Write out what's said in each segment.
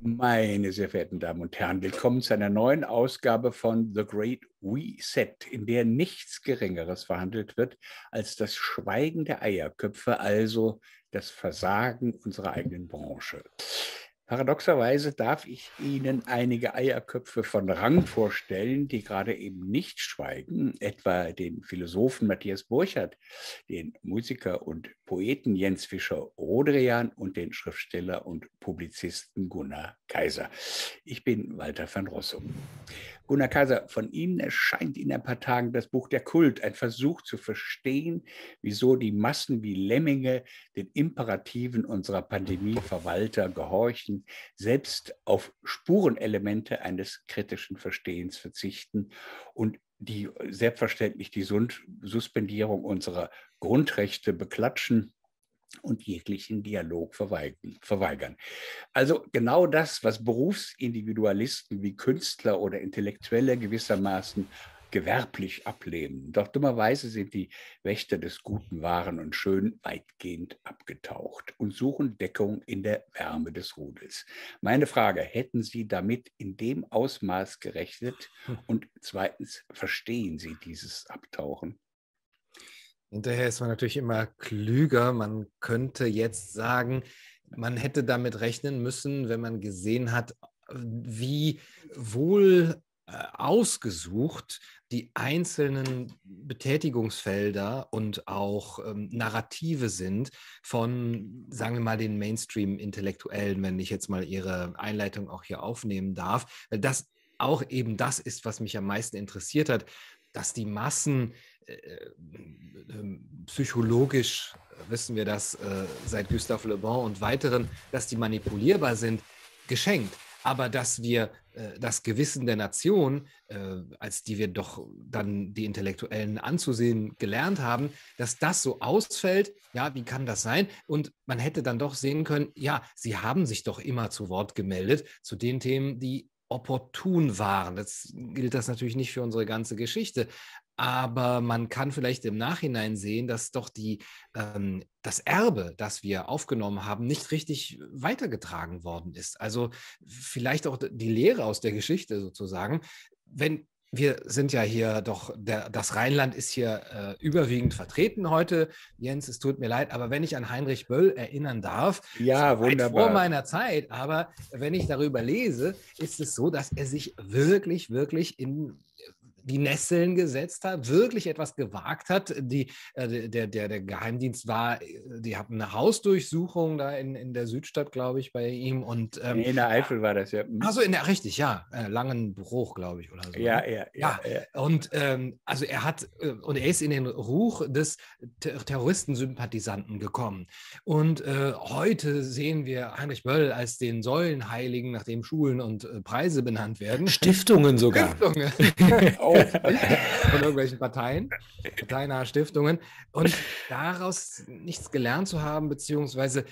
Meine sehr verehrten Damen und Herren, willkommen zu einer neuen Ausgabe von The Great Reset, in der nichts Geringeres verhandelt wird als das Schweigen der Eierköpfe, also das Versagen unserer eigenen Branche. Paradoxerweise darf ich Ihnen einige Eierköpfe von Rang vorstellen, die gerade eben nicht schweigen, etwa den Philosophen Matthias Burchardt, den Musiker und Poeten Jens Fischer-Rodrian und den Schriftsteller und Publizisten Gunnar Kaiser. Ich bin Walter van Rossum. Gunnar Kaiser, von Ihnen erscheint in ein paar Tagen das Buch Der Kult, ein Versuch zu verstehen, wieso die Massen wie Lemminge den Imperativen unserer Pandemieverwalter gehorchen, selbst auf Spurenelemente eines kritischen Verstehens verzichten und die selbstverständlich die Suspendierung unserer Grundrechte beklatschen und jeglichen Dialog verweigern. Also genau das, was Berufsindividualisten wie Künstler oder Intellektuelle gewissermaßen gewerblich ablehnen. Doch dummerweise sind die Wächter des Guten, Wahren und Schönen weitgehend abgetaucht und suchen Deckung in der Wärme des Rudels. Meine Frage, hätten Sie damit in dem Ausmaß gerechnet? Und zweitens, verstehen Sie dieses Abtauchen? Hinterher ist man natürlich immer klüger. Man könnte jetzt sagen, man hätte damit rechnen müssen, wenn man gesehen hat, wie wohl ausgesucht die einzelnen Betätigungsfelder und auch Narrative sind von, sagen wir mal, den Mainstream-Intellektuellen, wenn ich jetzt mal Ihre Einleitung auch hier aufnehmen darf, weil das auch eben das ist, was mich am meisten interessiert hat, dass die Massen psychologisch, wissen wir das seit Gustave Le Bon und weiteren, dass die manipulierbar sind, geschenkt. Aber dass wir das Gewissen der Nation, als die wir doch dann die Intellektuellen anzusehen gelernt haben, dass das so ausfällt, ja, wie kann das sein? Und man hätte dann doch sehen können, ja, sie haben sich doch immer zu Wort gemeldet zu den Themen, die opportun waren. Das gilt das natürlich nicht für unsere ganze Geschichte. Aber man kann vielleicht im Nachhinein sehen, dass doch die, das Erbe, das wir aufgenommen haben, nicht richtig weitergetragen worden ist. Also vielleicht auch die Lehre aus der Geschichte sozusagen. Wenn wir sind ja hier doch, das Rheinland ist hier überwiegend vertreten heute. Jens, es tut mir leid, aber wenn ich an Heinrich Böll erinnern darf, ja, wunderbar. Vor meiner Zeit, aber wenn ich darüber lese, ist es so, dass er sich wirklich, wirklich in die Nesseln gesetzt hat, wirklich etwas gewagt hat. Der Geheimdienst war, die hatten eine Hausdurchsuchung da in der Südstadt, glaube ich, bei ihm. Und, in der Eifel war das, ja. Also in der, richtig, ja. Langenbruch, glaube ich, oder so. Ja, ja, ja. Ja. Und also er hat, und er ist in den Ruch des Terroristensympathisanten gekommen. Und heute sehen wir Heinrich Böll als den Säulenheiligen, nachdem Schulen und Preise benannt werden. Stiftungen sogar. Stiftungen. Oh. Von irgendwelchen Parteien, kleiner Stiftungen und daraus nichts gelernt zu haben, beziehungsweise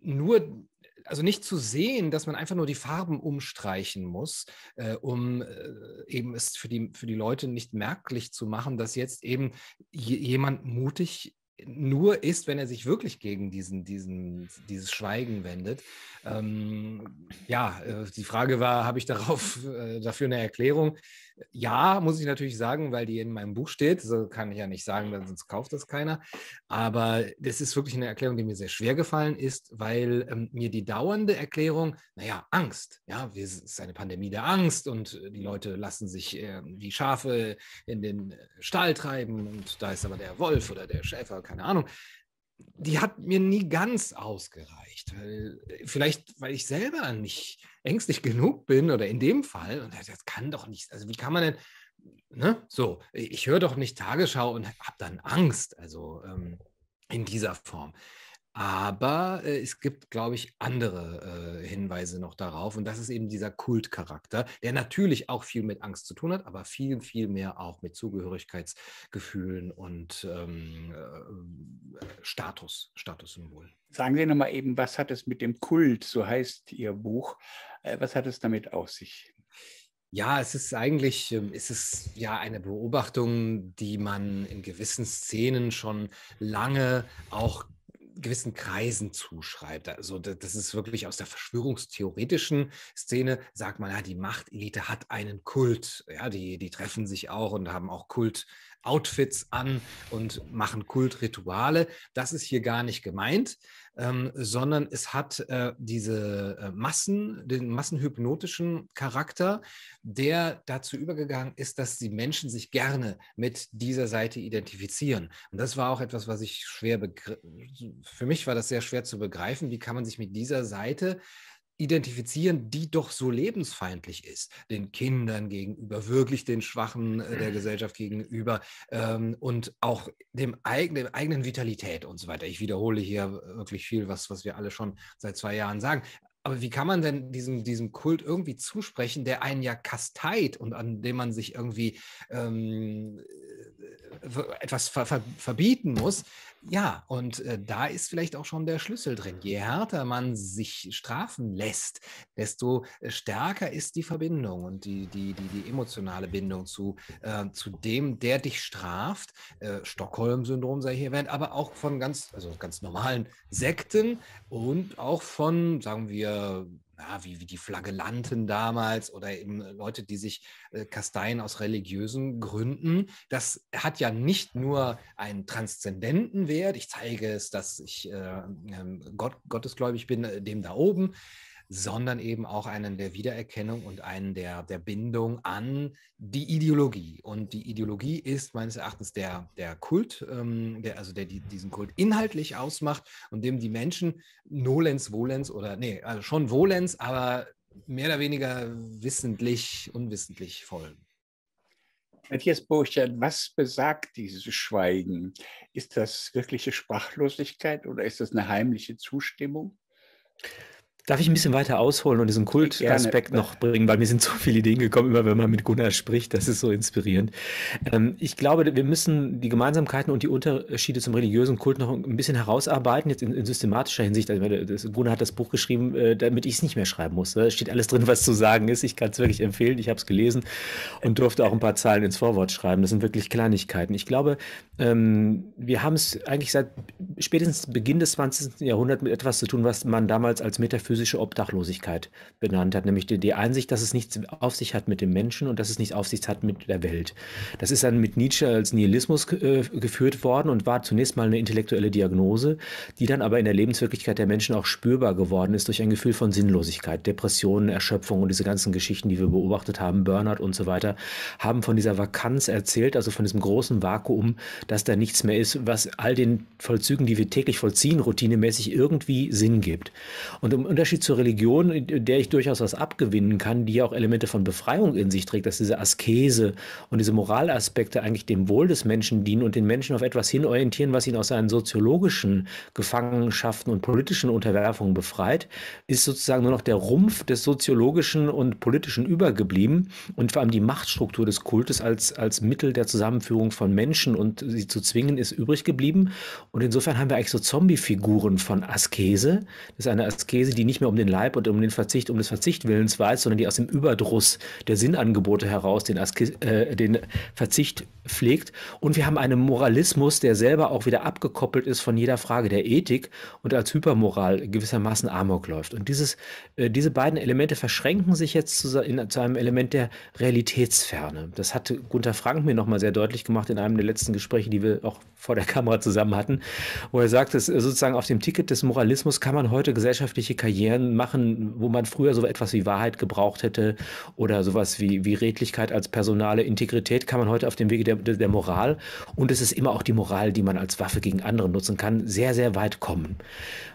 nur, also nicht zu sehen, dass man einfach nur die Farben umstreichen muss, um eben es für die Leute nicht merklich zu machen, dass jetzt eben jemand mutig nur ist, wenn er sich wirklich gegen dieses Schweigen wendet. Die Frage war, habe ich dafür eine Erklärung? Ja, muss ich natürlich sagen, weil die in meinem Buch steht. So kann ich ja nicht sagen, sonst kauft das keiner. Aber das ist wirklich eine Erklärung, die mir sehr schwer gefallen ist, weil mir die dauernde Erklärung, naja, Angst. Ja, es ist eine Pandemie der Angst und die Leute lassen sich wie Schafe in den Stall treiben und da ist aber der Wolf oder der Schäfer, keine Ahnung. Die hat mir nie ganz ausgereicht. Vielleicht, weil ich selber nicht ängstlich genug bin oder in dem Fall. Und das kann doch nicht, also wie kann man denn, ne? So, ich höre doch nicht Tagesschau und habe dann Angst, also in dieser Form. Aber es gibt, glaube ich, andere Hinweise noch darauf. Und das ist eben dieser Kultcharakter, der natürlich auch viel mit Angst zu tun hat, aber viel, viel mehr auch mit Zugehörigkeitsgefühlen und Statussymbol. Sagen Sie nochmal eben, was hat es mit dem Kult, so heißt Ihr Buch, was hat es damit auf sich? Ja, es ist eine Beobachtung, die man in gewissen Szenen schon lange auch gewissen Kreisen zuschreibt. Also das ist wirklich aus der verschwörungstheoretischen Szene, sagt man, ja, die Machtelite hat einen Kult. Ja, die treffen sich auch und haben auch Kult-Outfits an und machen Kultrituale. Das ist hier gar nicht gemeint, sondern es hat den massenhypnotischen Charakter, der dazu übergegangen ist, dass die Menschen sich gerne mit dieser Seite identifizieren. Und das war auch etwas, was ich für mich war das sehr schwer zu begreifen, wie kann man sich mit dieser Seite identifizieren, die doch so lebensfeindlich ist, den Kindern gegenüber, wirklich den Schwachen der Gesellschaft gegenüber und auch der eigenen Vitalität und so weiter. Ich wiederhole hier wirklich viel, was wir alle schon seit 2 Jahren sagen. Aber wie kann man denn diesem Kult irgendwie zusprechen, der einen ja kasteit und an dem man sich irgendwie etwas verbieten muss? Ja, und da ist vielleicht auch schon der Schlüssel drin. Je härter man sich strafen lässt, desto stärker ist die Verbindung und die emotionale Bindung zu dem, der dich straft. Stockholm-Syndrom sei hier erwähnt, aber auch von ganz normalen Sekten und auch von, sagen wir, wie die Flagellanten damals oder eben Leute, die sich kasteien aus religiösen Gründen. Das hat ja nicht nur einen transzendenten Wert, ich zeige es, dass ich gottesgläubig bin, dem da oben, sondern eben auch einen der Wiedererkennung und einen der Bindung an die Ideologie. Und die Ideologie ist meines Erachtens der Kult, diesen Kult inhaltlich ausmacht und dem die Menschen nolens, volens schon volens, aber mehr oder weniger wissentlich, unwissentlich folgen. Matthias Burchardt, was besagt dieses Schweigen? Ist das wirkliche Sprachlosigkeit oder ist das eine heimliche Zustimmung? Darf ich ein bisschen weiter ausholen und diesen Kultaspekt noch bringen, weil mir sind so viele Ideen gekommen, immer wenn man mit Gunnar spricht, das ist so inspirierend. Ich glaube, wir müssen die Gemeinsamkeiten und die Unterschiede zum religiösen Kult noch ein bisschen herausarbeiten, jetzt in systematischer Hinsicht. Also Gunnar hat das Buch geschrieben, damit ich es nicht mehr schreiben muss. Da steht alles drin, was zu sagen ist. Ich kann es wirklich empfehlen, ich habe es gelesen und durfte auch ein paar Zeilen ins Vorwort schreiben. Das sind wirklich Kleinigkeiten. Ich glaube, wir haben es eigentlich seit spätestens Beginn des 20. Jahrhunderts mit etwas zu tun, was man damals als metaphysische Obdachlosigkeit benannt hat, nämlich die Einsicht, dass es nichts auf sich hat mit dem Menschen und dass es nichts auf sich hat mit der Welt. Das ist dann mit Nietzsche als Nihilismus geführt worden und war zunächst mal eine intellektuelle Diagnose, die dann aber in der Lebenswirklichkeit der Menschen auch spürbar geworden ist durch ein Gefühl von Sinnlosigkeit, Depressionen, Erschöpfung und diese ganzen Geschichten, die wir beobachtet haben, Burnout und so weiter, haben von dieser Vakanz erzählt, also von diesem großen Vakuum, dass da nichts mehr ist, was all den Vollzügen, die wir täglich vollziehen, routinemäßig irgendwie Sinn gibt. Und im Unterschied zur Religion, der ich durchaus was abgewinnen kann, die ja auch Elemente von Befreiung in sich trägt, dass diese Askese und diese Moralaspekte eigentlich dem Wohl des Menschen dienen und den Menschen auf etwas hinorientieren, was ihn aus seinen soziologischen Gefangenschaften und politischen Unterwerfungen befreit, ist sozusagen nur noch der Rumpf des soziologischen und politischen übergeblieben und vor allem die Machtstruktur des Kultes als Mittel der Zusammenführung von Menschen und sie zu zwingen, ist übrig geblieben. Und insofern haben wir eigentlich so Zombie-Figuren von Askese. Das ist eine Askese, die nicht mehr um den Leib und um den Verzicht, um des Verzichtwillens weiß, sondern die aus dem Überdruss der Sinnangebote heraus den Verzicht pflegt. Und wir haben einen Moralismus, der selber auch wieder abgekoppelt ist von jeder Frage der Ethik und als Hypermoral gewissermaßen Amok läuft. Und diese beiden Elemente verschränken sich jetzt zu einem Element der Realitätsferne. Das hat Gunther Frank mir nochmal sehr deutlich gemacht in einem der letzten Gespräche, die wir auch vor der Kamera zusammen hatten, wo er sagt, dass sozusagen auf dem Ticket des Moralismus kann man heute gesellschaftliche Karrieren machen, wo man früher so etwas wie Wahrheit gebraucht hätte oder sowas wie Redlichkeit als personale Integrität, kann man heute auf dem Wege der Moral, und es ist immer auch die Moral, die man als Waffe gegen andere nutzen kann, sehr, sehr weit kommen.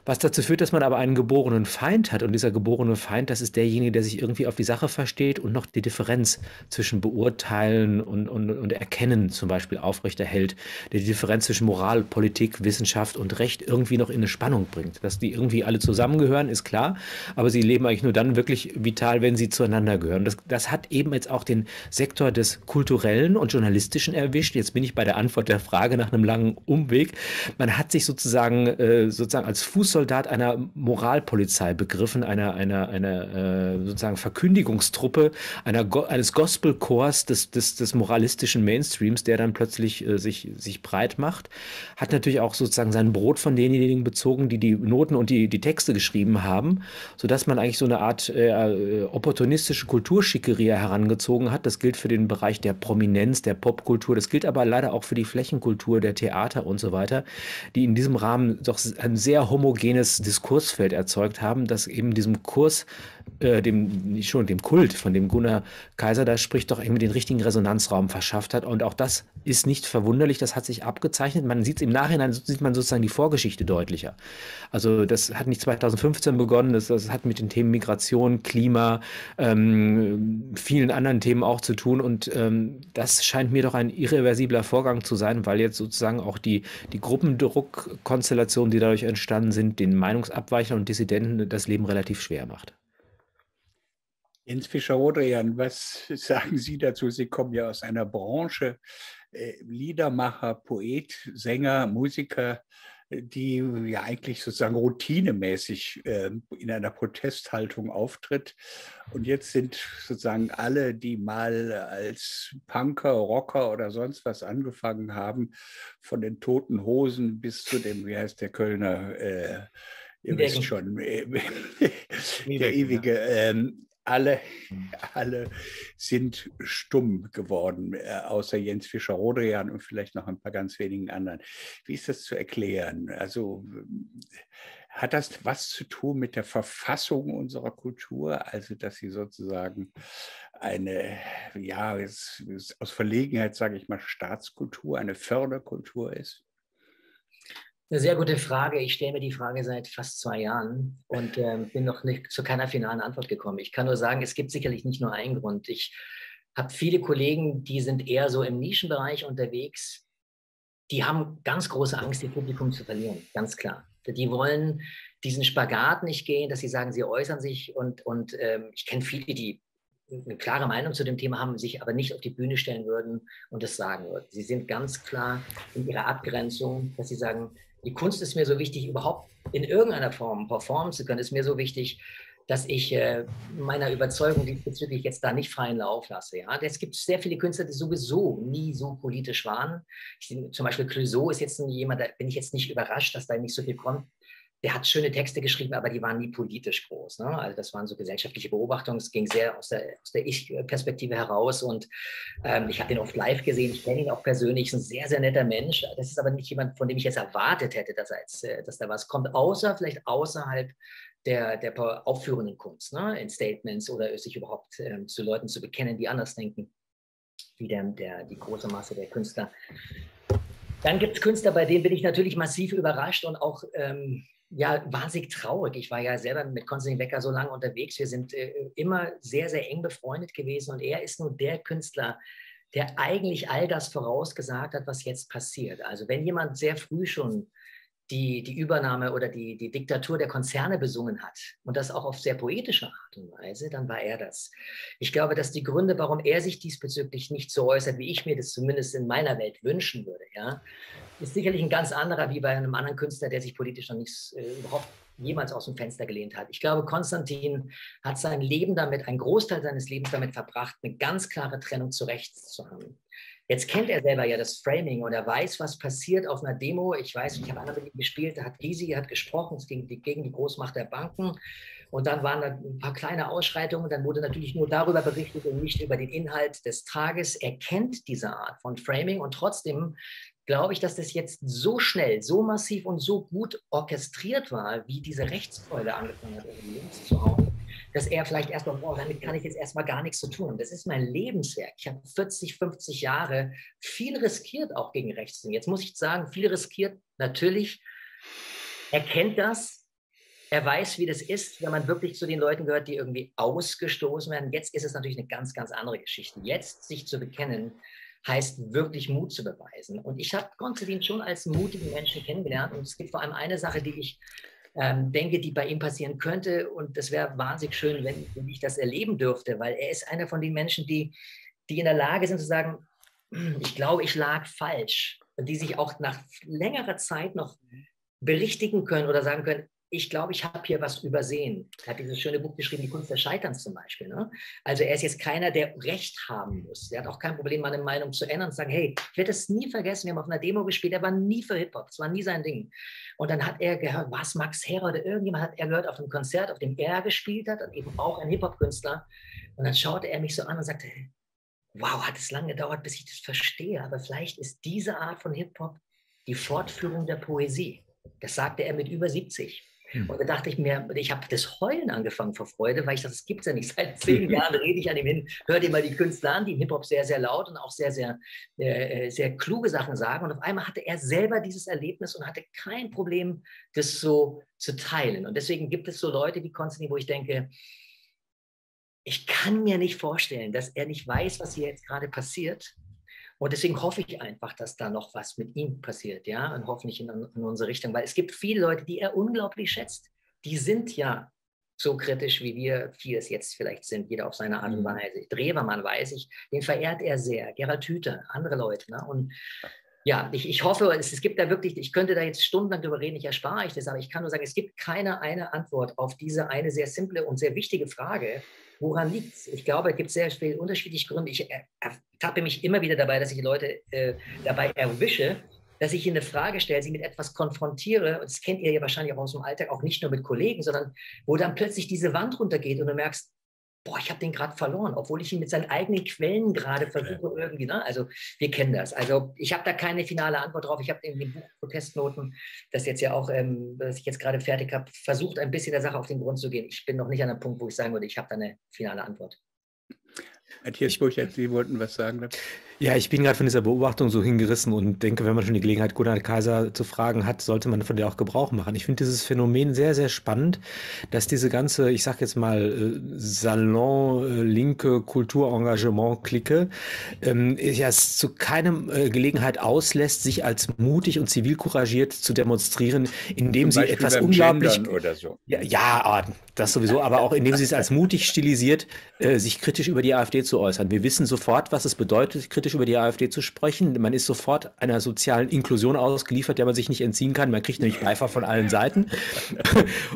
Was dazu führt, dass man aber einen geborenen Feind hat, und dieser geborene Feind, das ist derjenige, der sich irgendwie auf die Sache versteht und noch die Differenz zwischen Beurteilen und Erkennen zum Beispiel aufrechterhält, der die Differenz zwischen Moral, Politik, Wissenschaft und Recht irgendwie noch in eine Spannung bringt, dass die irgendwie alle zusammengehören, ist klar. klar, aber sie leben eigentlich nur dann wirklich vital, wenn sie zueinander gehören. Das hat eben jetzt auch den Sektor des Kulturellen und Journalistischen erwischt. Jetzt bin ich bei der Antwort der Frage nach einem langen Umweg. Man hat sich sozusagen als Fußsoldat einer Moralpolizei begriffen, einer sozusagen Verkündigungstruppe, eines Gospelchors des moralistischen Mainstreams, der dann plötzlich sich breit macht. Hat natürlich auch sozusagen sein Brot von denjenigen bezogen, die Noten und die Texte geschrieben haben, sodass man eigentlich so eine Art opportunistische Kulturschickeria herangezogen hat. Das gilt für den Bereich der Prominenz, der Popkultur. Das gilt aber leider auch für die Flächenkultur der Theater und so weiter, die in diesem Rahmen doch ein sehr homogenes Diskursfeld erzeugt haben, das eben diesem Kurs, dem Kult, von dem Gunnar Kaiser da spricht, doch irgendwie den richtigen Resonanzraum verschafft hat. Und auch das ist nicht verwunderlich, das hat sich abgezeichnet. Man sieht es im Nachhinein, sieht man sozusagen die Vorgeschichte deutlicher. Also das hat nicht 2015 begonnen, das hat mit den Themen Migration, Klima, vielen anderen Themen auch zu tun. Und das scheint mir doch ein irreversibler Vorgang zu sein, weil jetzt sozusagen auch die Gruppendruckkonstellationen, die dadurch entstanden sind, den Meinungsabweichern und Dissidenten das Leben relativ schwer macht. Jens Fischer-Rodrian, was sagen Sie dazu? Sie kommen ja aus einer Branche, Liedermacher, Poet, Sänger, Musiker, die ja eigentlich sozusagen routinemäßig in einer Protesthaltung auftritt. Und jetzt sind sozusagen alle, die mal als Punker, Rocker oder sonst was angefangen haben, von den Toten Hosen bis zu dem, wie heißt der Kölner, ihr wisst schon, der ewige, alle sind stumm geworden, außer Jens Fischer-Rodrian und vielleicht noch ein paar ganz wenigen anderen. Wie ist das zu erklären? Also hat das was zu tun mit der Verfassung unserer Kultur? Also dass sie sozusagen eine, ja, aus Verlegenheit sage ich mal, Staatskultur, eine Förderkultur ist? Eine sehr gute Frage. Ich stelle mir die Frage seit fast 2 Jahren und bin noch nicht zu keiner finalen Antwort gekommen. Ich kann nur sagen, es gibt sicherlich nicht nur einen Grund. Ich habe viele Kollegen, die sind eher so im Nischenbereich unterwegs. Die haben ganz große Angst, ihr Publikum zu verlieren, ganz klar. Die wollen diesen Spagat nicht gehen, dass sie sagen, sie äußern sich. Und ich kenne viele, die eine klare Meinung zu dem Thema haben, sich aber nicht auf die Bühne stellen würden und das sagen würden. Sie sind ganz klar in ihrer Abgrenzung, dass sie sagen, die Kunst ist mir so wichtig, überhaupt in irgendeiner Form performen zu können, ist mir so wichtig, dass ich meiner Überzeugung diesbezüglich jetzt da nicht freien Lauf lasse. Ja? Es gibt sehr viele Künstler, die sowieso nie so politisch waren. Zum Beispiel Clueso ist jetzt jemand, da bin ich jetzt nicht überrascht, dass da nicht so viel kommt. Der hat schöne Texte geschrieben, aber die waren nie politisch groß. Ne? Also das waren so gesellschaftliche Beobachtungen. Es ging sehr aus der Ich-Perspektive heraus. Und ich habe den oft live gesehen. Ich kenne ihn auch persönlich. Ist ein sehr, sehr netter Mensch. Das ist aber nicht jemand, von dem ich jetzt erwartet hätte, dass da was kommt. Außer vielleicht außerhalb der aufführenden Kunst. Ne? In Statements oder sich überhaupt zu Leuten zu bekennen, die anders denken, wie die große Masse der Künstler. Dann gibt es Künstler, bei denen bin ich natürlich massiv überrascht und auch... ja, wahnsinnig traurig. Ich war ja selber mit Konstantin Wecker so lange unterwegs. Wir sind immer sehr, sehr eng befreundet gewesen. Und er ist nun der Künstler, der eigentlich all das vorausgesagt hat, was jetzt passiert. Also wenn jemand sehr früh schon die Übernahme oder die Diktatur der Konzerne besungen hat und das auch auf sehr poetische Art und Weise, dann war er das. Ich glaube, dass die Gründe, warum er sich diesbezüglich nicht so äußert, wie ich mir das zumindest in meiner Welt wünschen würde, ja, ist sicherlich ein ganz anderer wie bei einem anderen Künstler, der sich politisch noch nicht überhaupt jemals aus dem Fenster gelehnt hat. Ich glaube, Konstantin hat sein Leben damit, einen Großteil seines Lebens damit verbracht, eine ganz klare Trennung zu rechts zu haben. Jetzt kennt er selber ja das Framing und er weiß, was passiert auf einer Demo. Ich weiß, ich habe einmal mit ihm gespielt, da hat Gysi, hat gesprochen, es ging gegen die Großmacht der Banken. Und dann waren da ein paar kleine Ausschreitungen. Dann wurde natürlich nur darüber berichtet und nicht über den Inhalt des Tages. Er kennt diese Art von Framing und trotzdem glaube ich, dass das jetzt so schnell, so massiv und so gut orchestriert war, wie diese Rechtskeule angefangen hat, irgendwie links zu hauen, dass er vielleicht erstmal, boah, damit kann ich jetzt erstmal gar nichts zu tun. Das ist mein Lebenswerk. Ich habe 40, 50 Jahre viel riskiert, auch gegen rechts. Und jetzt muss ich sagen, viel riskiert, natürlich. Er kennt das. Er weiß, wie das ist, wenn man wirklich zu den Leuten gehört, die irgendwie ausgestoßen werden. Jetzt ist es natürlich eine ganz, ganz andere Geschichte. Jetzt sich zu bekennen, heißt wirklich Mut zu beweisen. Und ich habe Konstantin schon als mutigen Menschen kennengelernt. Und es gibt vor allem eine Sache, die ich denke, die bei ihm passieren könnte. Und das wäre wahnsinnig schön, wenn ich das erleben dürfte, weil er ist einer von den Menschen, die in der Lage sind zu sagen, ich glaube, ich lag falsch. Und die sich auch nach längerer Zeit noch berichtigen können oder sagen können, ich glaube, ich habe hier was übersehen. Er hat dieses schöne Buch geschrieben, Die Kunst des Scheiterns zum Beispiel. Ne? Also er ist jetzt keiner, der Recht haben muss. Er hat auch kein Problem, meine Meinung zu ändern und zu sagen, hey, ich werde das nie vergessen, wir haben auf einer Demo gespielt, er war nie für Hip-Hop, das war nie sein Ding. Und dann hat er gehört, was Max Herr oder irgendjemand hat er gehört auf einem Konzert, auf dem er gespielt hat, und eben auch ein Hip-Hop-Künstler. Und dann schaute er mich so an und sagte, wow, hat es lange gedauert, bis ich das verstehe, aber vielleicht ist diese Art von Hip-Hop die Fortführung der Poesie. Das sagte er mit über 70. Und da dachte ich mir, ich habe das Heulen angefangen vor Freude, weil ich dachte, das gibt es ja nicht. Seit 10 Jahren rede ich an ihm hin, hört immer die Künstler an, die im Hip-Hop sehr, sehr laut und auch sehr, sehr, sehr kluge Sachen sagen. Und auf einmal hatte er selber dieses Erlebnis und hatte kein Problem, das so zu teilen. Und deswegen gibt es so Leute wie Konstantin, wo ich denke, ich kann mir nicht vorstellen, dass er nicht weiß, was hier jetzt gerade passiert. Und deswegen hoffe ich einfach, dass da noch was mit ihm passiert, ja, und hoffentlich in unsere Richtung, weil es gibt viele Leute, die er unglaublich schätzt. Die sind ja so kritisch, wie wir vieles jetzt vielleicht sind, jeder auf seine Art und Weise. Drewermann weiß ich, den verehrt er sehr, Gerald Hüther, andere Leute, ne? Und ja, ich hoffe, es gibt da wirklich, ich könnte da jetzt stundenlang drüber reden, ich erspare ich das, aber ich kann nur sagen, es gibt keine eine Antwort auf diese eine sehr simple und sehr wichtige Frage. Woran liegt es? Ich glaube, es gibt sehr viele unterschiedliche Gründe. Ich ertappe mich immer wieder dabei, dass ich Leute dabei erwische, dass ich ihnen eine Frage stelle, sie mit etwas konfrontiere. Und das kennt ihr ja wahrscheinlich auch aus dem Alltag, auch nicht nur mit Kollegen, sondern wo dann plötzlich diese Wand runtergeht und du merkst, boah, ich habe den gerade verloren, obwohl ich ihn mit seinen eigenen Quellen gerade versuche irgendwie. Ne? Also wir kennen das. Also ich habe da keine finale Antwort drauf. Ich habe in dem Buch Protestnoten, das jetzt ja auch, das ich jetzt gerade fertig habe, versucht, ein bisschen der Sache auf den Grund zu gehen. Ich bin noch nicht an einem Punkt, wo ich sagen würde, ich habe da eine finale Antwort. Matthias Burchardt, Sie wollten was sagen. Ja, ich bin gerade von dieser Beobachtung so hingerissen und denke, wenn man schon die Gelegenheit, Gunnar Kaiser zu fragen hat, sollte man von der auch Gebrauch machen. Ich finde dieses Phänomen sehr, sehr spannend, dass diese ganze, ich sage jetzt mal, Salon-linke Kulturengagement-Clique ja es zu keinem Gelegenheit auslässt, sich als mutig und zivilcouragiert zu demonstrieren, indem sie etwas unglaublich... oder so. Ja, das sowieso, aber auch indem sie es als mutig stilisiert, sich kritisch über die AfD zu äußern. Wir wissen sofort, was es bedeutet, kritisch über die AfD zu sprechen. Man ist sofort einer sozialen Inklusion ausgeliefert, der man sich nicht entziehen kann. Man kriegt nämlich Beifall von allen Seiten.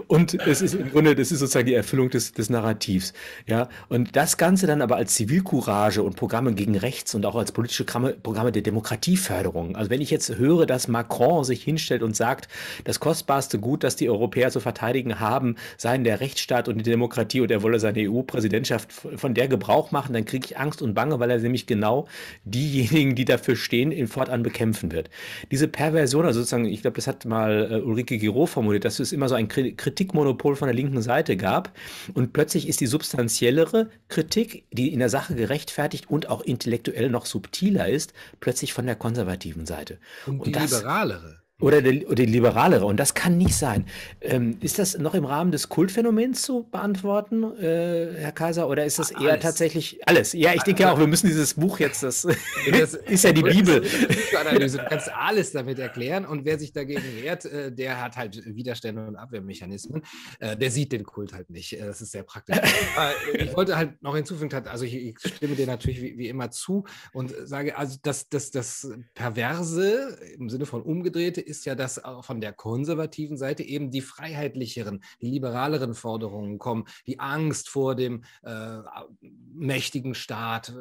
Und es ist im Grunde, das ist sozusagen die Erfüllung des Narrativs. Ja? Und das Ganze dann aber als Zivilcourage und Programme gegen rechts und auch als politische Programme der Demokratieförderung. Also wenn ich jetzt höre, dass Macron sich hinstellt und sagt, das kostbarste Gut, das die Europäer zu verteidigen haben, seien der Rechtsstaat und die Demokratie, und er wolle seine EU-Präsidentschaft von der Gebrauch machen, dann kriege ich Angst und Bange, weil er nämlich genau diejenigen, die dafür stehen, fortan bekämpfen wird. Diese Perversion, also sozusagen, ich glaube, das hat mal Ulrike Giraud formuliert, dass es immer so ein Kritikmonopol von der linken Seite gab, und plötzlich ist die substanziellere Kritik, die in der Sache gerechtfertigt und auch intellektuell noch subtiler ist, plötzlich von der konservativen Seite. Und die liberalere. Oder die liberalere. Und das kann nicht sein. Ist das noch im Rahmen des Kultphänomens zu beantworten, Herr Kaiser? Oder ist das eher alles, tatsächlich alles? Ja, ich denke ja auch, wir müssen dieses Buch jetzt, das ist ja die Bibel. Du kannst alles damit erklären. Und wer sich dagegen wehrt, der hat halt Widerstände und Abwehrmechanismen. Der sieht den Kult halt nicht. Das ist sehr praktisch. Ich wollte halt noch hinzufügen, also ich stimme dir natürlich wie immer zu und sage, also das Perverse im Sinne von Umgedrehte ist ja, dass auch von der konservativen Seite eben die freiheitlicheren, die liberaleren Forderungen kommen, die Angst vor dem mächtigen Staat,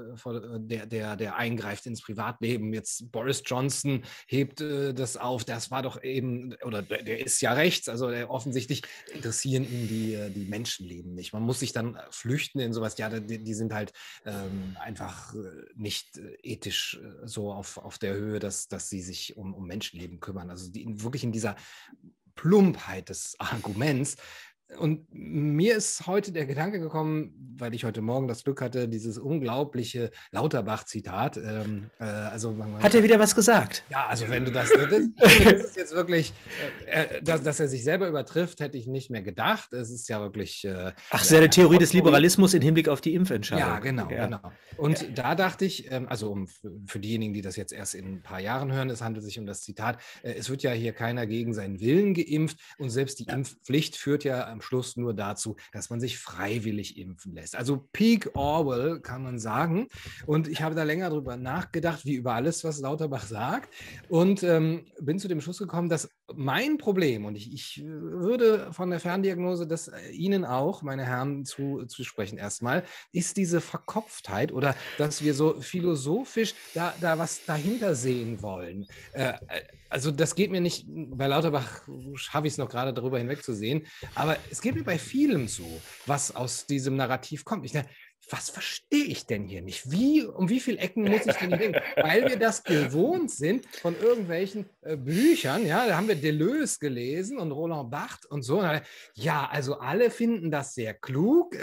der eingreift ins Privatleben. Jetzt Boris Johnson hebt das auf, das war doch eben, oder der ist ja rechts, also offensichtlich interessieren ihn die Menschenleben nicht. Man muss sich dann flüchten in sowas, ja, die sind halt einfach nicht ethisch so auf der Höhe, dass sie sich um Menschenleben kümmern. Also wirklich in dieser Plumpheit des Arguments. Und mir ist heute der Gedanke gekommen, weil ich heute Morgen das Glück hatte, dieses unglaubliche Lauterbach-Zitat. Also hat er wieder was gesagt? Ja, also wenn du das ist jetzt wirklich, dass er sich selber übertrifft, hätte ich nicht mehr gedacht. Es ist ja wirklich... Ach, sehr eine Theorie des Liberalismus im Hinblick auf die Impfentscheidung. Ja, genau. Ja. Genau. Und da dachte ich, also für diejenigen, die das jetzt erst in ein paar Jahren hören, es handelt sich um das Zitat, es wird ja hier keiner gegen seinen Willen geimpft und selbst die Impfpflicht führt ja am Schluss nur dazu, dass man sich freiwillig impfen lässt. Also Peak Orwell kann man sagen. Und ich habe da länger drüber nachgedacht, wie über alles, was Lauterbach sagt. Und bin zu dem Schluss gekommen, dass mein Problem, und ich würde von der Ferndiagnose, das Ihnen auch, meine Herren, zusprechen erstmal, ist diese Verkopftheit oder dass wir so philosophisch da was dahinter sehen wollen. Also das geht mir nicht, bei Lauterbach schaffe ich es noch gerade darüber hinwegzusehen, aber es geht mir bei vielem so, was aus diesem Narrativ kommt. Was verstehe ich denn hier nicht? Um wie viele Ecken muss ich denn denken? Weil wir das gewohnt sind von irgendwelchen Büchern, ja, da haben wir Deleuze gelesen und Roland Barthes und so. Ja, also alle finden das sehr klug.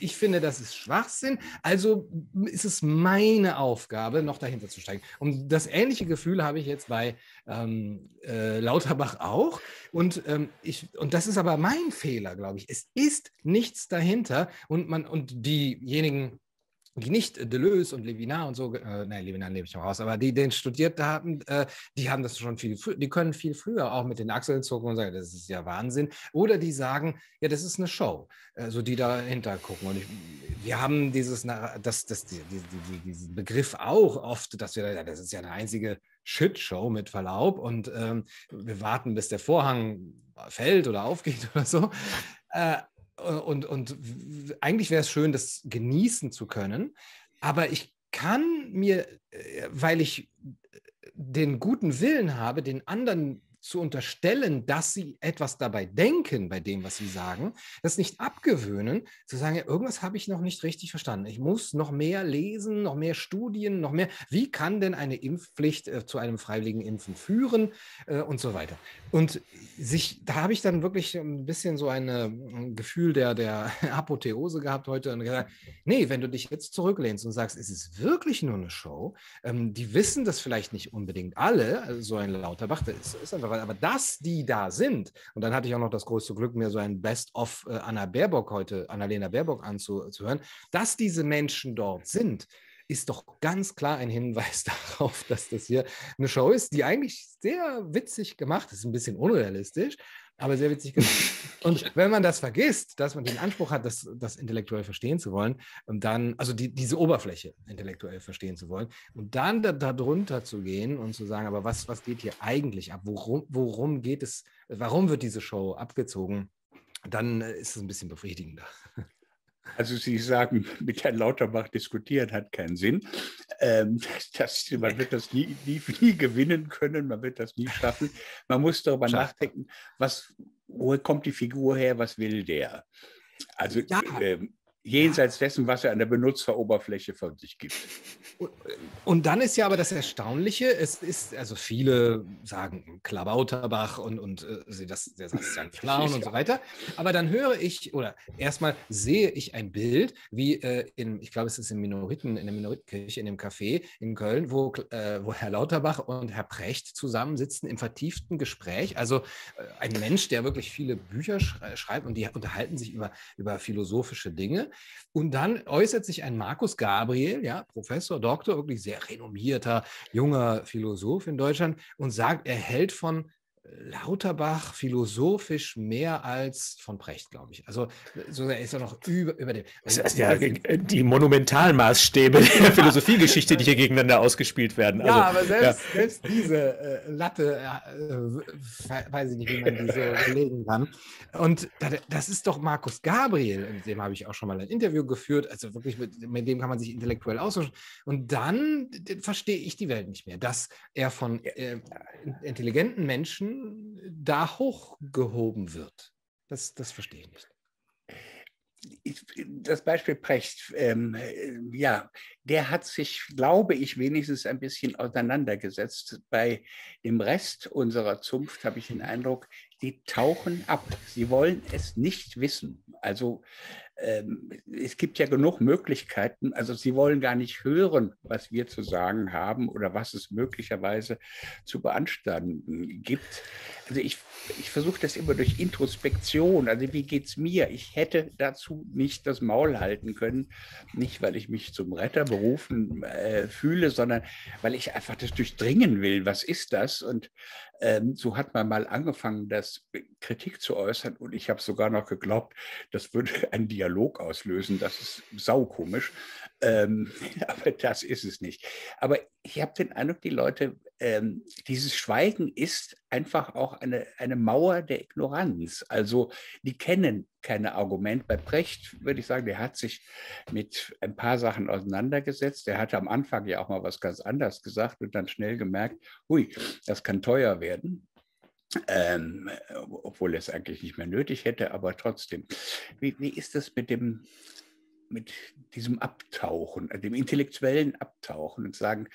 Ich finde, das ist Schwachsinn. Also ist es meine Aufgabe, noch dahinter zu steigen. Und das ähnliche Gefühl habe ich jetzt bei Lauterbach auch. Und das ist aber mein Fehler, glaube ich. Es ist nichts dahinter und diejenigen, die nicht Deleuze und Levinas und so, nein, Levinas nehme ich mal raus, aber die den studiert haben, die haben das schon viel früher, die können viel früher auch mit den Achseln zucken und sagen, das ist ja Wahnsinn. Oder die sagen, ja, das ist eine Show, so die dahinter gucken. Und wir haben diesen Begriff auch oft, dass wir, das ist ja eine einzige Shitshow mit Verlaub und wir warten, bis der Vorhang fällt oder aufgeht oder so. Und eigentlich wäre es schön, das genießen zu können, aber ich kann mir, weil ich den guten Willen habe, den anderen zu unterstellen, dass sie etwas dabei denken, bei dem, was sie sagen, das nicht abgewöhnen, zu sagen, ja, irgendwas habe ich noch nicht richtig verstanden. Ich muss noch mehr lesen, noch mehr Studien, noch mehr, wie kann denn eine Impfpflicht zu einem freiwilligen Impfen führen und so weiter. Und da habe ich dann wirklich ein bisschen so ein Gefühl der Apotheose gehabt heute und gesagt, nee, wenn du dich jetzt zurücklehnst und sagst, es ist wirklich nur eine Show, die wissen das vielleicht nicht unbedingt alle, also so ein Lauterbach, das ist einfach, aber dass die da sind, und dann hatte ich auch noch das große Glück, mir so ein Best-of Annalena Baerbock anzuhören, dass diese Menschen dort sind, ist doch ganz klar ein Hinweis darauf, dass das hier eine Show ist, die eigentlich sehr witzig gemacht ist, ein bisschen unrealistisch, aber sehr witzig gemacht. Und wenn man das vergisst, dass man den Anspruch hat, das intellektuell verstehen zu wollen, und dann, also diese Oberfläche intellektuell verstehen zu wollen, und dann darunter zu gehen und zu sagen, aber was geht hier eigentlich ab? Worum geht es? Warum wird diese Show abgezogen? Dann ist es ein bisschen befriedigender. Also Sie sagen, mit Herrn Lauterbach diskutieren hat keinen Sinn. Man wird das nie gewinnen können, man wird das nie schaffen. Man muss darüber nachdenken, wo kommt die Figur her, was will der? Also jenseits dessen, was er an der Benutzeroberfläche von sich gibt. Und dann ist ja aber das Erstaunliche, es ist, also viele sagen Klabauterbach der sagt ja ein Clown und so weiter, aber dann höre ich, oder erstmal sehe ich ein Bild, wie ich glaube, es ist in der Minoritenkirche, in dem Café in Köln, wo Herr Lauterbach und Herr Precht zusammensitzen im vertieften Gespräch, also ein Mensch, der wirklich viele Bücher schreibt und die unterhalten sich über philosophische Dinge und dann äußert sich ein Markus Gabriel, ja, Professor, Doktor, wirklich sehr renommierter, junger Philosoph in Deutschland und sagt, er hält von Lauterbach philosophisch mehr als von Precht, glaube ich. Also er ist ja noch über dem... Also, ja, die Monumentalmaßstäbe der Philosophiegeschichte, die hier gegeneinander ausgespielt werden. Also, ja, aber selbst diese Latte, weiß ich nicht, wie man diese legen kann. Und das ist doch Markus Gabriel, mit dem habe ich auch schon mal ein Interview geführt, also wirklich mit dem kann man sich intellektuell austauschen. Und dann verstehe ich die Welt nicht mehr, dass er von intelligenten Menschen da hochgehoben wird. Das verstehe ich nicht. Das Beispiel Precht, der hat sich, glaube ich, wenigstens ein bisschen auseinandergesetzt. Bei dem Rest unserer Zunft habe ich den Eindruck, die tauchen ab. Sie wollen es nicht wissen. Also es gibt ja genug Möglichkeiten, also sie wollen gar nicht hören, was wir zu sagen haben oder was es möglicherweise zu beanstanden gibt. Also ich versuche das immer durch Introspektion, also wie geht's mir? Ich hätte dazu nicht das Maul halten können, nicht weil ich mich zum Retter berufen fühle, sondern weil ich einfach das durchdringen will, was ist das? Und so hat man mal angefangen, das Kritik zu äußern und ich habe sogar noch geglaubt, das würde einen Dialog auslösen, das ist saukomisch, aber das ist es nicht. Aber ich habe den Eindruck, die Leute, dieses Schweigen ist einfach auch eine Mauer der Ignoranz. Also die kennen keine Argumente. Bei Precht würde ich sagen, der hat sich mit ein paar Sachen auseinandergesetzt. Der hatte am Anfang ja auch mal was ganz anderes gesagt und dann schnell gemerkt, hui, das kann teuer werden. Obwohl er es eigentlich nicht mehr nötig hätte, aber trotzdem. Wie ist das mit diesem Abtauchen, dem intellektuellen Abtauchen und sagen,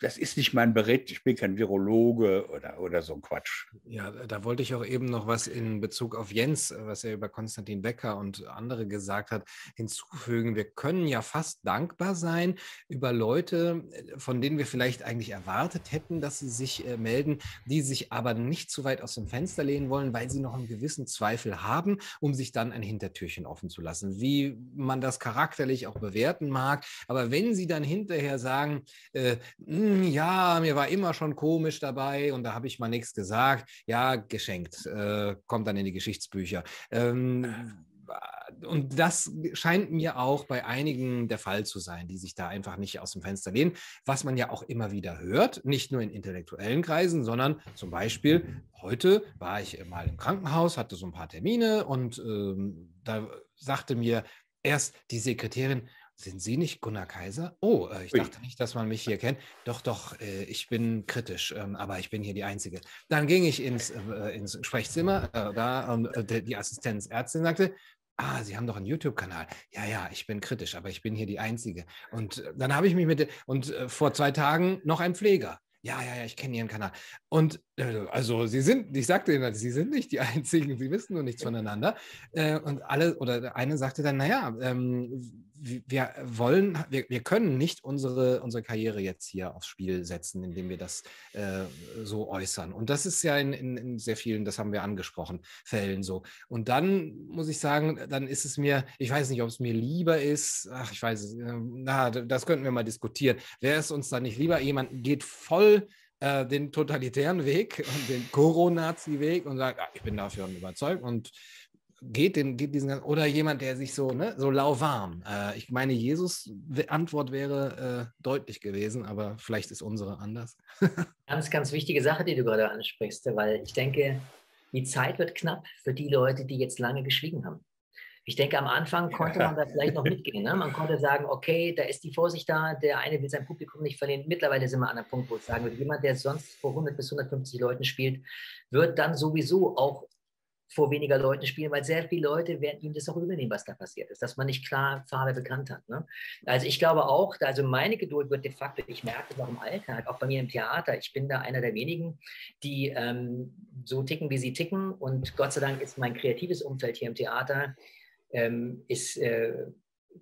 das ist nicht mein Beritt, ich bin kein Virologe oder so ein Quatsch. Ja, da wollte ich auch eben noch was in Bezug auf Jens, was er über Konstantin Wecker und andere gesagt hat, hinzufügen. Wir können ja fast dankbar sein über Leute, von denen wir vielleicht eigentlich erwartet hätten, dass sie sich melden, die sich aber nicht zu weit aus dem Fenster lehnen wollen, weil sie noch einen gewissen Zweifel haben, um sich dann ein Hintertürchen offen zu lassen. Wie man das charakterlich auch bewerten mag, aber wenn sie dann hinterher sagen, ja, mir war immer schon komisch dabei und da habe ich mal nichts gesagt, ja, geschenkt, kommt dann in die Geschichtsbücher. Und das scheint mir auch bei einigen der Fall zu sein, die sich da einfach nicht aus dem Fenster lehnen, was man ja auch immer wieder hört, nicht nur in intellektuellen Kreisen, sondern zum Beispiel heute war ich mal im Krankenhaus, hatte so ein paar Termine und da sagte mir erst die Sekretärin, sind Sie nicht Gunnar Kaiser? Oh, ich dachte nicht, dass man mich hier kennt. Doch, ich bin kritisch, aber ich bin hier die Einzige. Dann ging ich ins Sprechzimmer, die Assistenzärztin sagte, Sie haben doch einen YouTube-Kanal. Ja, ich bin kritisch, aber ich bin hier die Einzige. Und dann habe ich mich vor 2 Tagen noch ein Pfleger. Ja, ich kenne Ihren Kanal. Und also ich sagte Ihnen, Sie sind nicht die Einzigen, Sie wissen nur nichts voneinander. Und eine sagte dann, wir können nicht unsere Karriere jetzt hier aufs Spiel setzen, indem wir das so äußern. Und das ist ja in sehr vielen, das haben wir angesprochen, Fällen so. Und dann muss ich sagen, dann ist es mir, ich weiß nicht, ob es mir lieber ist, ich weiß es, das könnten wir mal diskutieren. Wäre es uns dann nicht lieber, jemand geht voll den totalitären Weg und den Corona-Nazi-Weg und sagt, ich bin dafür überzeugt und geht diesen ganzen, oder jemand, der sich so lauwarm. Ich meine, Jesus' Antwort wäre deutlich gewesen, aber vielleicht ist unsere anders. Ganz, ganz wichtige Sache, die du gerade ansprichst, weil ich denke, die Zeit wird knapp für die Leute, die jetzt lange geschwiegen haben. Ich denke, am Anfang konnte man da vielleicht noch mitgehen. Ne? Man konnte sagen, okay, da ist die Vorsicht da, der eine will sein Publikum nicht verlieren. Mittlerweile sind wir an einem Punkt, wo ich sagen würde, jemand, der sonst vor 100 bis 150 Leuten spielt, wird dann sowieso auch vor weniger Leuten spielen, weil sehr viele Leute werden ihm das auch übernehmen, was da passiert ist, dass man nicht klar Farbe bekannt hat. Ne? Also ich glaube auch, meine Geduld wird de facto, ich merke es auch im Alltag, auch bei mir im Theater, ich bin da einer der wenigen, die so ticken, wie sie ticken und Gott sei Dank ist mein kreatives Umfeld hier im Theater ist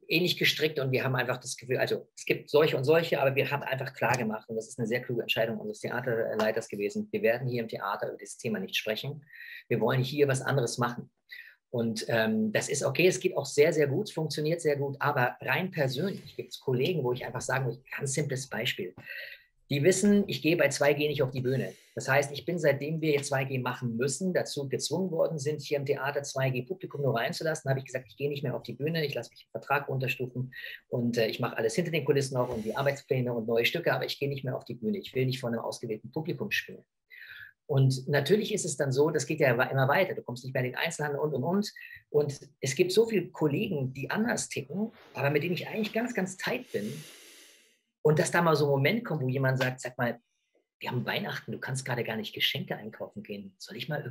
ähnlich gestrickt und wir haben einfach das Gefühl, also es gibt solche und solche, aber wir haben einfach klar gemacht und das ist eine sehr kluge Entscheidung unseres Theaterleiters gewesen, wir werden hier im Theater über dieses Thema nicht sprechen, wir wollen hier was anderes machen. Und das ist okay, es geht auch sehr, sehr gut, es funktioniert sehr gut, aber rein persönlich gibt es Kollegen, wo ich einfach sagen muss, ein ganz simples Beispiel. Die wissen, ich gehe bei 2G nicht auf die Bühne. Das heißt, ich bin, seitdem wir 2G machen müssen, dazu gezwungen worden sind, hier im Theater 2G Publikum nur reinzulassen, habe ich gesagt, ich gehe nicht mehr auf die Bühne, ich lasse mich im Vertrag unterstufen und ich mache alles hinter den Kulissen auch und die Arbeitspläne und neue Stücke, aber ich gehe nicht mehr auf die Bühne. Ich will nicht vor einem ausgewählten Publikum spielen. Und natürlich ist es dann so, das geht ja immer weiter, du kommst nicht mehr in den Einzelhandel und. Und es gibt so viele Kollegen, die anders ticken, aber mit denen ich eigentlich ganz, ganz tight bin. Und dass da mal so ein Moment kommt, wo jemand sagt, sag mal, wir haben Weihnachten, du kannst gerade gar nicht Geschenke einkaufen gehen. Soll ich mal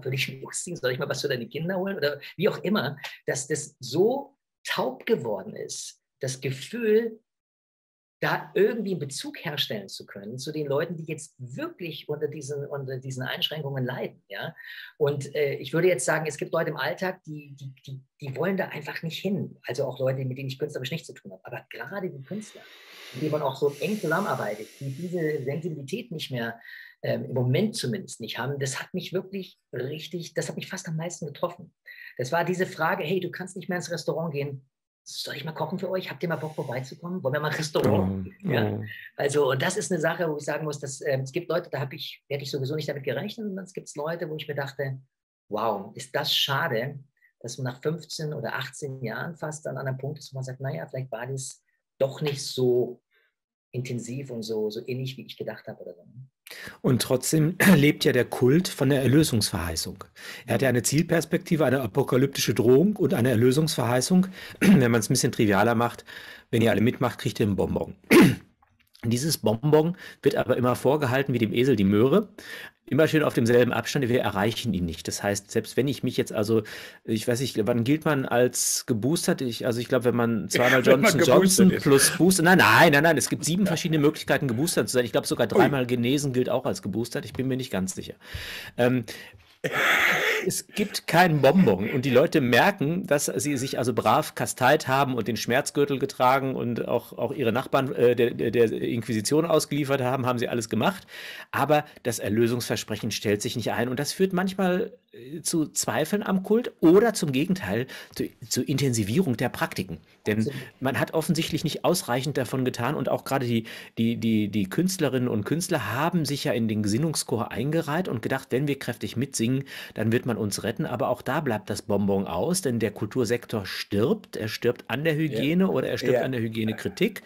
für dich einen Obst ziehen? Soll ich mal was für deine Kinder holen? Oder wie auch immer, dass das so taub geworden ist, das Gefühl, da irgendwie einen Bezug herstellen zu können zu den Leuten, die jetzt wirklich unter diesen Einschränkungen leiden. Ja? Und ich würde jetzt sagen, es gibt Leute im Alltag, die wollen da einfach nicht hin. Also auch Leute, mit denen ich künstlerisch nichts zu tun habe. Aber gerade die Künstler, mit denen man auch so eng zusammenarbeitet, die diese Sensibilität nicht mehr, im Moment zumindest nicht haben, das hat mich wirklich richtig, das hat mich fast am meisten getroffen. Das war diese Frage, hey, du kannst nicht mehr ins Restaurant gehen, soll ich mal kochen für euch? Habt ihr mal Bock, vorbeizukommen? Wollen wir mal ein Restaurant? Ja. Also, und das ist eine Sache, wo ich sagen muss, dass, es gibt Leute, da hätte ich sowieso nicht damit gerechnet. Und es gibt Leute, wo ich mir dachte, wow, ist das schade, dass man nach 15 oder 18 Jahren fast an einem Punkt ist, wo man sagt, naja, vielleicht war das doch nicht so intensiv und so ähnlich, wie ich gedacht habe oder so. Und trotzdem lebt ja der Kult von der Erlösungsverheißung. Er hat ja eine Zielperspektive, eine apokalyptische Drohung und eine Erlösungsverheißung. Wenn man es ein bisschen trivialer macht, wenn ihr alle mitmacht, kriegt ihr einen Bonbon. Dieses Bonbon wird aber immer vorgehalten wie dem Esel die Möhre. Immer schön auf demselben Abstand, wir erreichen ihn nicht. Das heißt, selbst wenn ich mich jetzt, also, ich weiß nicht, wann gilt man als geboostert? Ich glaube, wenn man zweimal Johnson plus Booster, nein, es gibt 7 verschiedene Möglichkeiten, geboostert zu sein. Ich glaube, sogar 3-mal genesen gilt auch als geboostert. Ich bin mir nicht ganz sicher. Es gibt keinen Bonbon und die Leute merken, dass sie sich also brav kasteit haben und den Schmerzgürtel getragen und auch ihre Nachbarn der Inquisition ausgeliefert haben, haben sie alles gemacht, aber das Erlösungsversprechen stellt sich nicht ein und das führt manchmal zu Zweifeln am Kult oder zum Gegenteil zur Intensivierung der Praktiken, denn man hat offensichtlich nicht ausreichend davon getan und auch gerade die Künstlerinnen und Künstler haben sich ja in den Gesinnungschor eingereiht und gedacht, wenn wir kräftig mitsingen, dann wird man uns retten, aber auch da bleibt das Bonbon aus, denn der Kultursektor stirbt, er stirbt an der Hygiene oder er stirbt an der Hygienekritik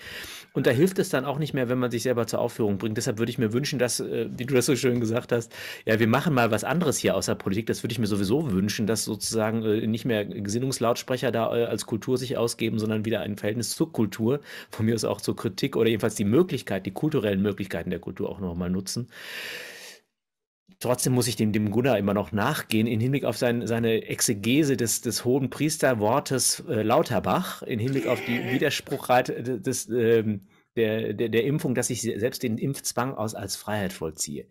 und da hilft es dann auch nicht mehr, wenn man sich selber zur Aufführung bringt. Deshalb würde ich mir wünschen, dass, wie du das so schön gesagt hast, ja, wir machen mal was anderes hier außer Politik, das würde ich mir sowieso wünschen, dass sozusagen nicht mehr Gesinnungslautsprecher da als Kultur sich ausgeben, sondern wieder ein Verhältnis zur Kultur, von mir aus auch zur Kritik oder jedenfalls die Möglichkeit, die kulturellen Möglichkeiten der Kultur auch nochmal nutzen. Trotzdem muss ich dem Gunnar immer noch nachgehen, im Hinblick auf seine Exegese des hohen Priesterwortes Lauterbach, im Hinblick auf die Widerspruchreihe der Impfung, dass ich selbst den Impfzwang als Freiheit vollziehe.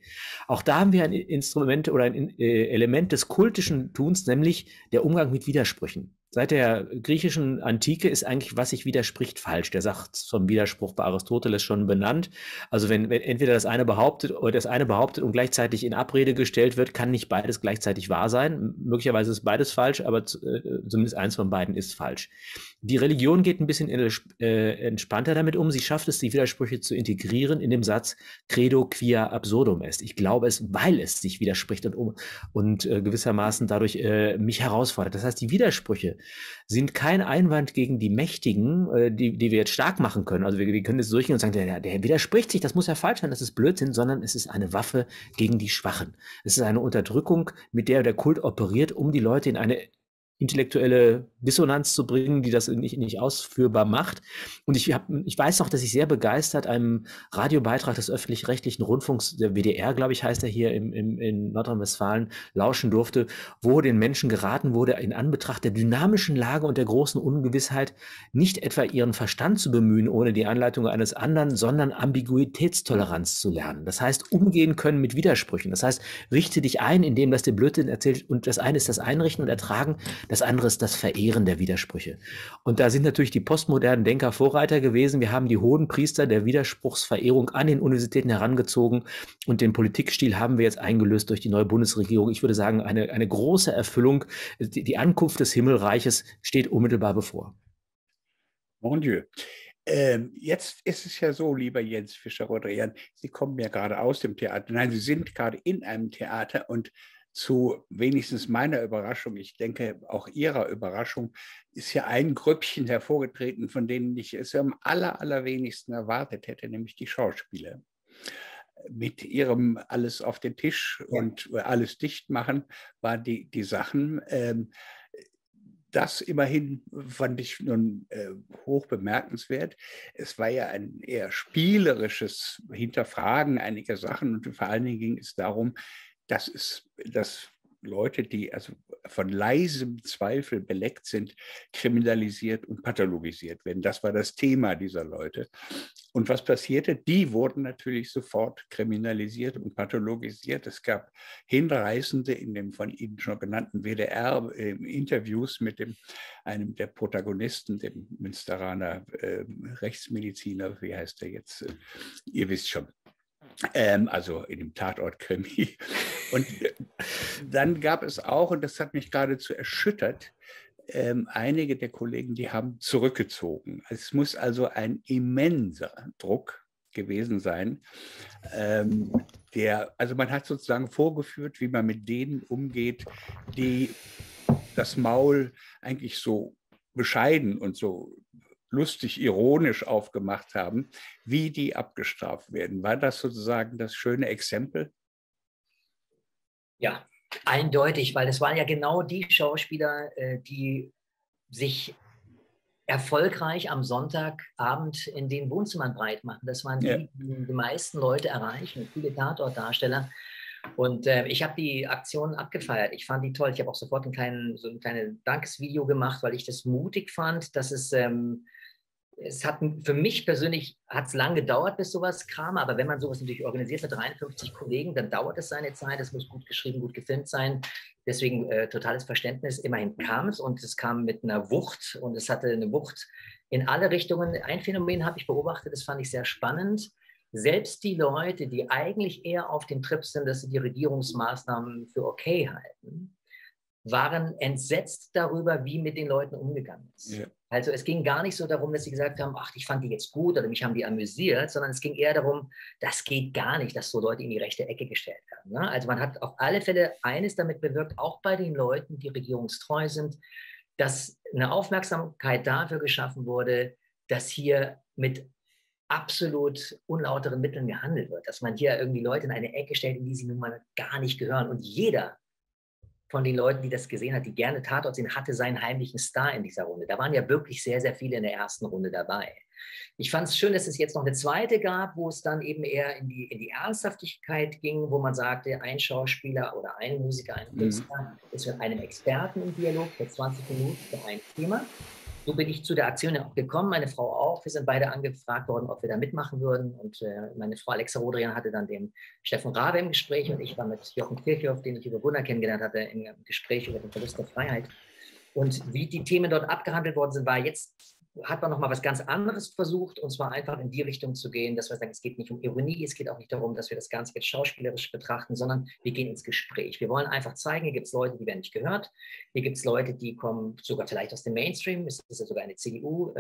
Auch da haben wir ein Instrument oder ein Element des kultischen Tuns, nämlich der Umgang mit Widersprüchen. Seit der griechischen Antike ist eigentlich, was sich widerspricht, falsch. Der Satz vom Widerspruch bei Aristoteles schon benannt. Also wenn entweder das eine behauptet und gleichzeitig in Abrede gestellt wird, kann nicht beides gleichzeitig wahr sein. Möglicherweise ist beides falsch, aber zumindest eins von beiden ist falsch. Die Religion geht ein bisschen entspannter damit um. Sie schafft es, die Widersprüche zu integrieren in dem Satz Credo quia absurdum est. Ich glaube es, weil es sich widerspricht und gewissermaßen dadurch mich herausfordert. Das heißt, die Widersprüche sind kein Einwand gegen die Mächtigen, die wir jetzt stark machen können. Also wir können jetzt durchgehen und sagen, der widerspricht sich, das muss ja falsch sein, das ist Blödsinn, sondern es ist eine Waffe gegen die Schwachen. Es ist eine Unterdrückung, mit der der Kult operiert, um die Leute in eine intellektuelle Dissonanz zu bringen, die das nicht ausführbar macht. Und ich weiß noch, dass ich sehr begeistert einem Radiobeitrag des öffentlich-rechtlichen Rundfunks, der WDR, glaube ich, heißt er hier in Nordrhein-Westfalen, lauschen durfte, wo den Menschen geraten wurde, in Anbetracht der dynamischen Lage und der großen Ungewissheit nicht etwa ihren Verstand zu bemühen, ohne die Anleitung eines anderen, sondern Ambiguitätstoleranz zu lernen. Das heißt, umgehen können mit Widersprüchen. Das heißt, richte dich ein, indem das dir Blödsinn erzählt und das eine ist das Einrichten und Ertragen, das andere ist das Verehren der Widersprüche. Und da sind natürlich die postmodernen Denker Vorreiter gewesen. Wir haben die hohen Priester der Widerspruchsverehrung an den Universitäten herangezogen und den Politikstil haben wir jetzt eingelöst durch die neue Bundesregierung. Ich würde sagen, eine große Erfüllung. Die Ankunft des Himmelreiches steht unmittelbar bevor. Mon Dieu. Jetzt ist es ja so, lieber Jens Fischer-Rodrian, Sie kommen ja gerade aus dem Theater. Nein, Sie sind gerade in einem Theater und zu wenigstens meiner Überraschung, ich denke auch Ihrer Überraschung, ist hier ein Grüppchen hervorgetreten, von denen ich es am allerwenigsten erwartet hätte, nämlich die Schauspieler. Mit ihrem alles auf den Tisch und alles dicht machen waren die Sachen. Das immerhin fand ich nun hoch bemerkenswert. Es war ja ein eher spielerisches Hinterfragen einiger Sachen und vor allen Dingen ging es darum, dass Leute, die also von leisem Zweifel beleckt sind, kriminalisiert und pathologisiert werden. Das war das Thema dieser Leute. Und was passierte? Die wurden natürlich sofort kriminalisiert und pathologisiert. Es gab Hinreißende in dem von Ihnen schon genannten WDR, Interviews mit einem der Protagonisten, dem Münsteraner Rechtsmediziner, wie heißt der jetzt? Ihr wisst schon. Also in dem Tatort-Krimi. Und dann gab es auch, und das hat mich geradezu erschüttert, einige der Kollegen, die haben zurückgezogen. Es muss also ein immenser Druck gewesen sein. Also man hat sozusagen vorgeführt, wie man mit denen umgeht, die das Maul eigentlich so bescheiden und so lustig, ironisch aufgemacht haben, wie die abgestraft werden. War das sozusagen das schöne Exempel? Ja, eindeutig, weil es waren ja genau die Schauspieler, die sich erfolgreich am Sonntagabend in den Wohnzimmern breit machen. Das waren die, ja, die meisten Leute erreichen, viele Tatortdarsteller. Und ich habe die Aktion abgefeiert. Ich fand die toll. Ich habe auch sofort so ein kleines Dankesvideo gemacht, weil ich das mutig fand, dass es... Es hat für mich persönlich lange gedauert, bis sowas kam, aber wenn man sowas natürlich organisiert mit 53 Kollegen, dann dauert es seine Zeit, es muss gut geschrieben, gut gefilmt sein. Deswegen totales Verständnis, immerhin kam es und es kam mit einer Wucht und es hatte eine Wucht in alle Richtungen. Ein Phänomen habe ich beobachtet, das fand ich sehr spannend. Selbst die Leute, die eigentlich eher auf dem Trip sind, dass sie die Regierungsmaßnahmen für okay halten, waren entsetzt darüber, wie mit den Leuten umgegangen ist. Ja. Also es ging gar nicht so darum, dass sie gesagt haben, ach, ich fand die jetzt gut oder mich haben die amüsiert, sondern es ging eher darum, das geht gar nicht, dass so Leute in die rechte Ecke gestellt werden. Ne? Also man hat auf alle Fälle eines damit bewirkt, auch bei den Leuten, die regierungstreu sind, dass eine Aufmerksamkeit dafür geschaffen wurde, dass hier mit absolut unlauteren Mitteln gehandelt wird, dass man hier irgendwie Leute in eine Ecke stellt, in die sie nun mal gar nicht gehören. Und jeder von den Leuten, die das gesehen hat, die gerne Tatort sehen, hatte seinen heimlichen Star in dieser Runde. Da waren ja wirklich sehr, sehr viele in der ersten Runde dabei. Ich fand es schön, dass es jetzt noch eine zweite gab, wo es dann eben eher in die Ernsthaftigkeit ging, wo man sagte, ein Schauspieler oder ein Musiker, ein Künstler ist mit einem Experten im Dialog für 20 Minuten für ein Thema. So bin ich zu der Aktion auch gekommen, meine Frau auch. Wir sind beide angefragt worden, ob wir da mitmachen würden. Und meine Frau Alexa Rodrian hatte dann den Steffen Rabe im Gespräch und ich war mit Jochen Kirchhoff, den ich über Gunnar kennengelernt hatte, im Gespräch über den Verlust der Freiheit. Und wie die Themen dort abgehandelt worden sind, war jetzt, hat man nochmal was ganz anderes versucht, und zwar einfach in die Richtung zu gehen, dass wir sagen, es geht nicht um Ironie, es geht auch nicht darum, dass wir das Ganze jetzt schauspielerisch betrachten, sondern wir gehen ins Gespräch. Wir wollen einfach zeigen, hier gibt es Leute, die werden nicht gehört, hier gibt es Leute, die kommen sogar vielleicht aus dem Mainstream, es ist ja sogar eine CDU,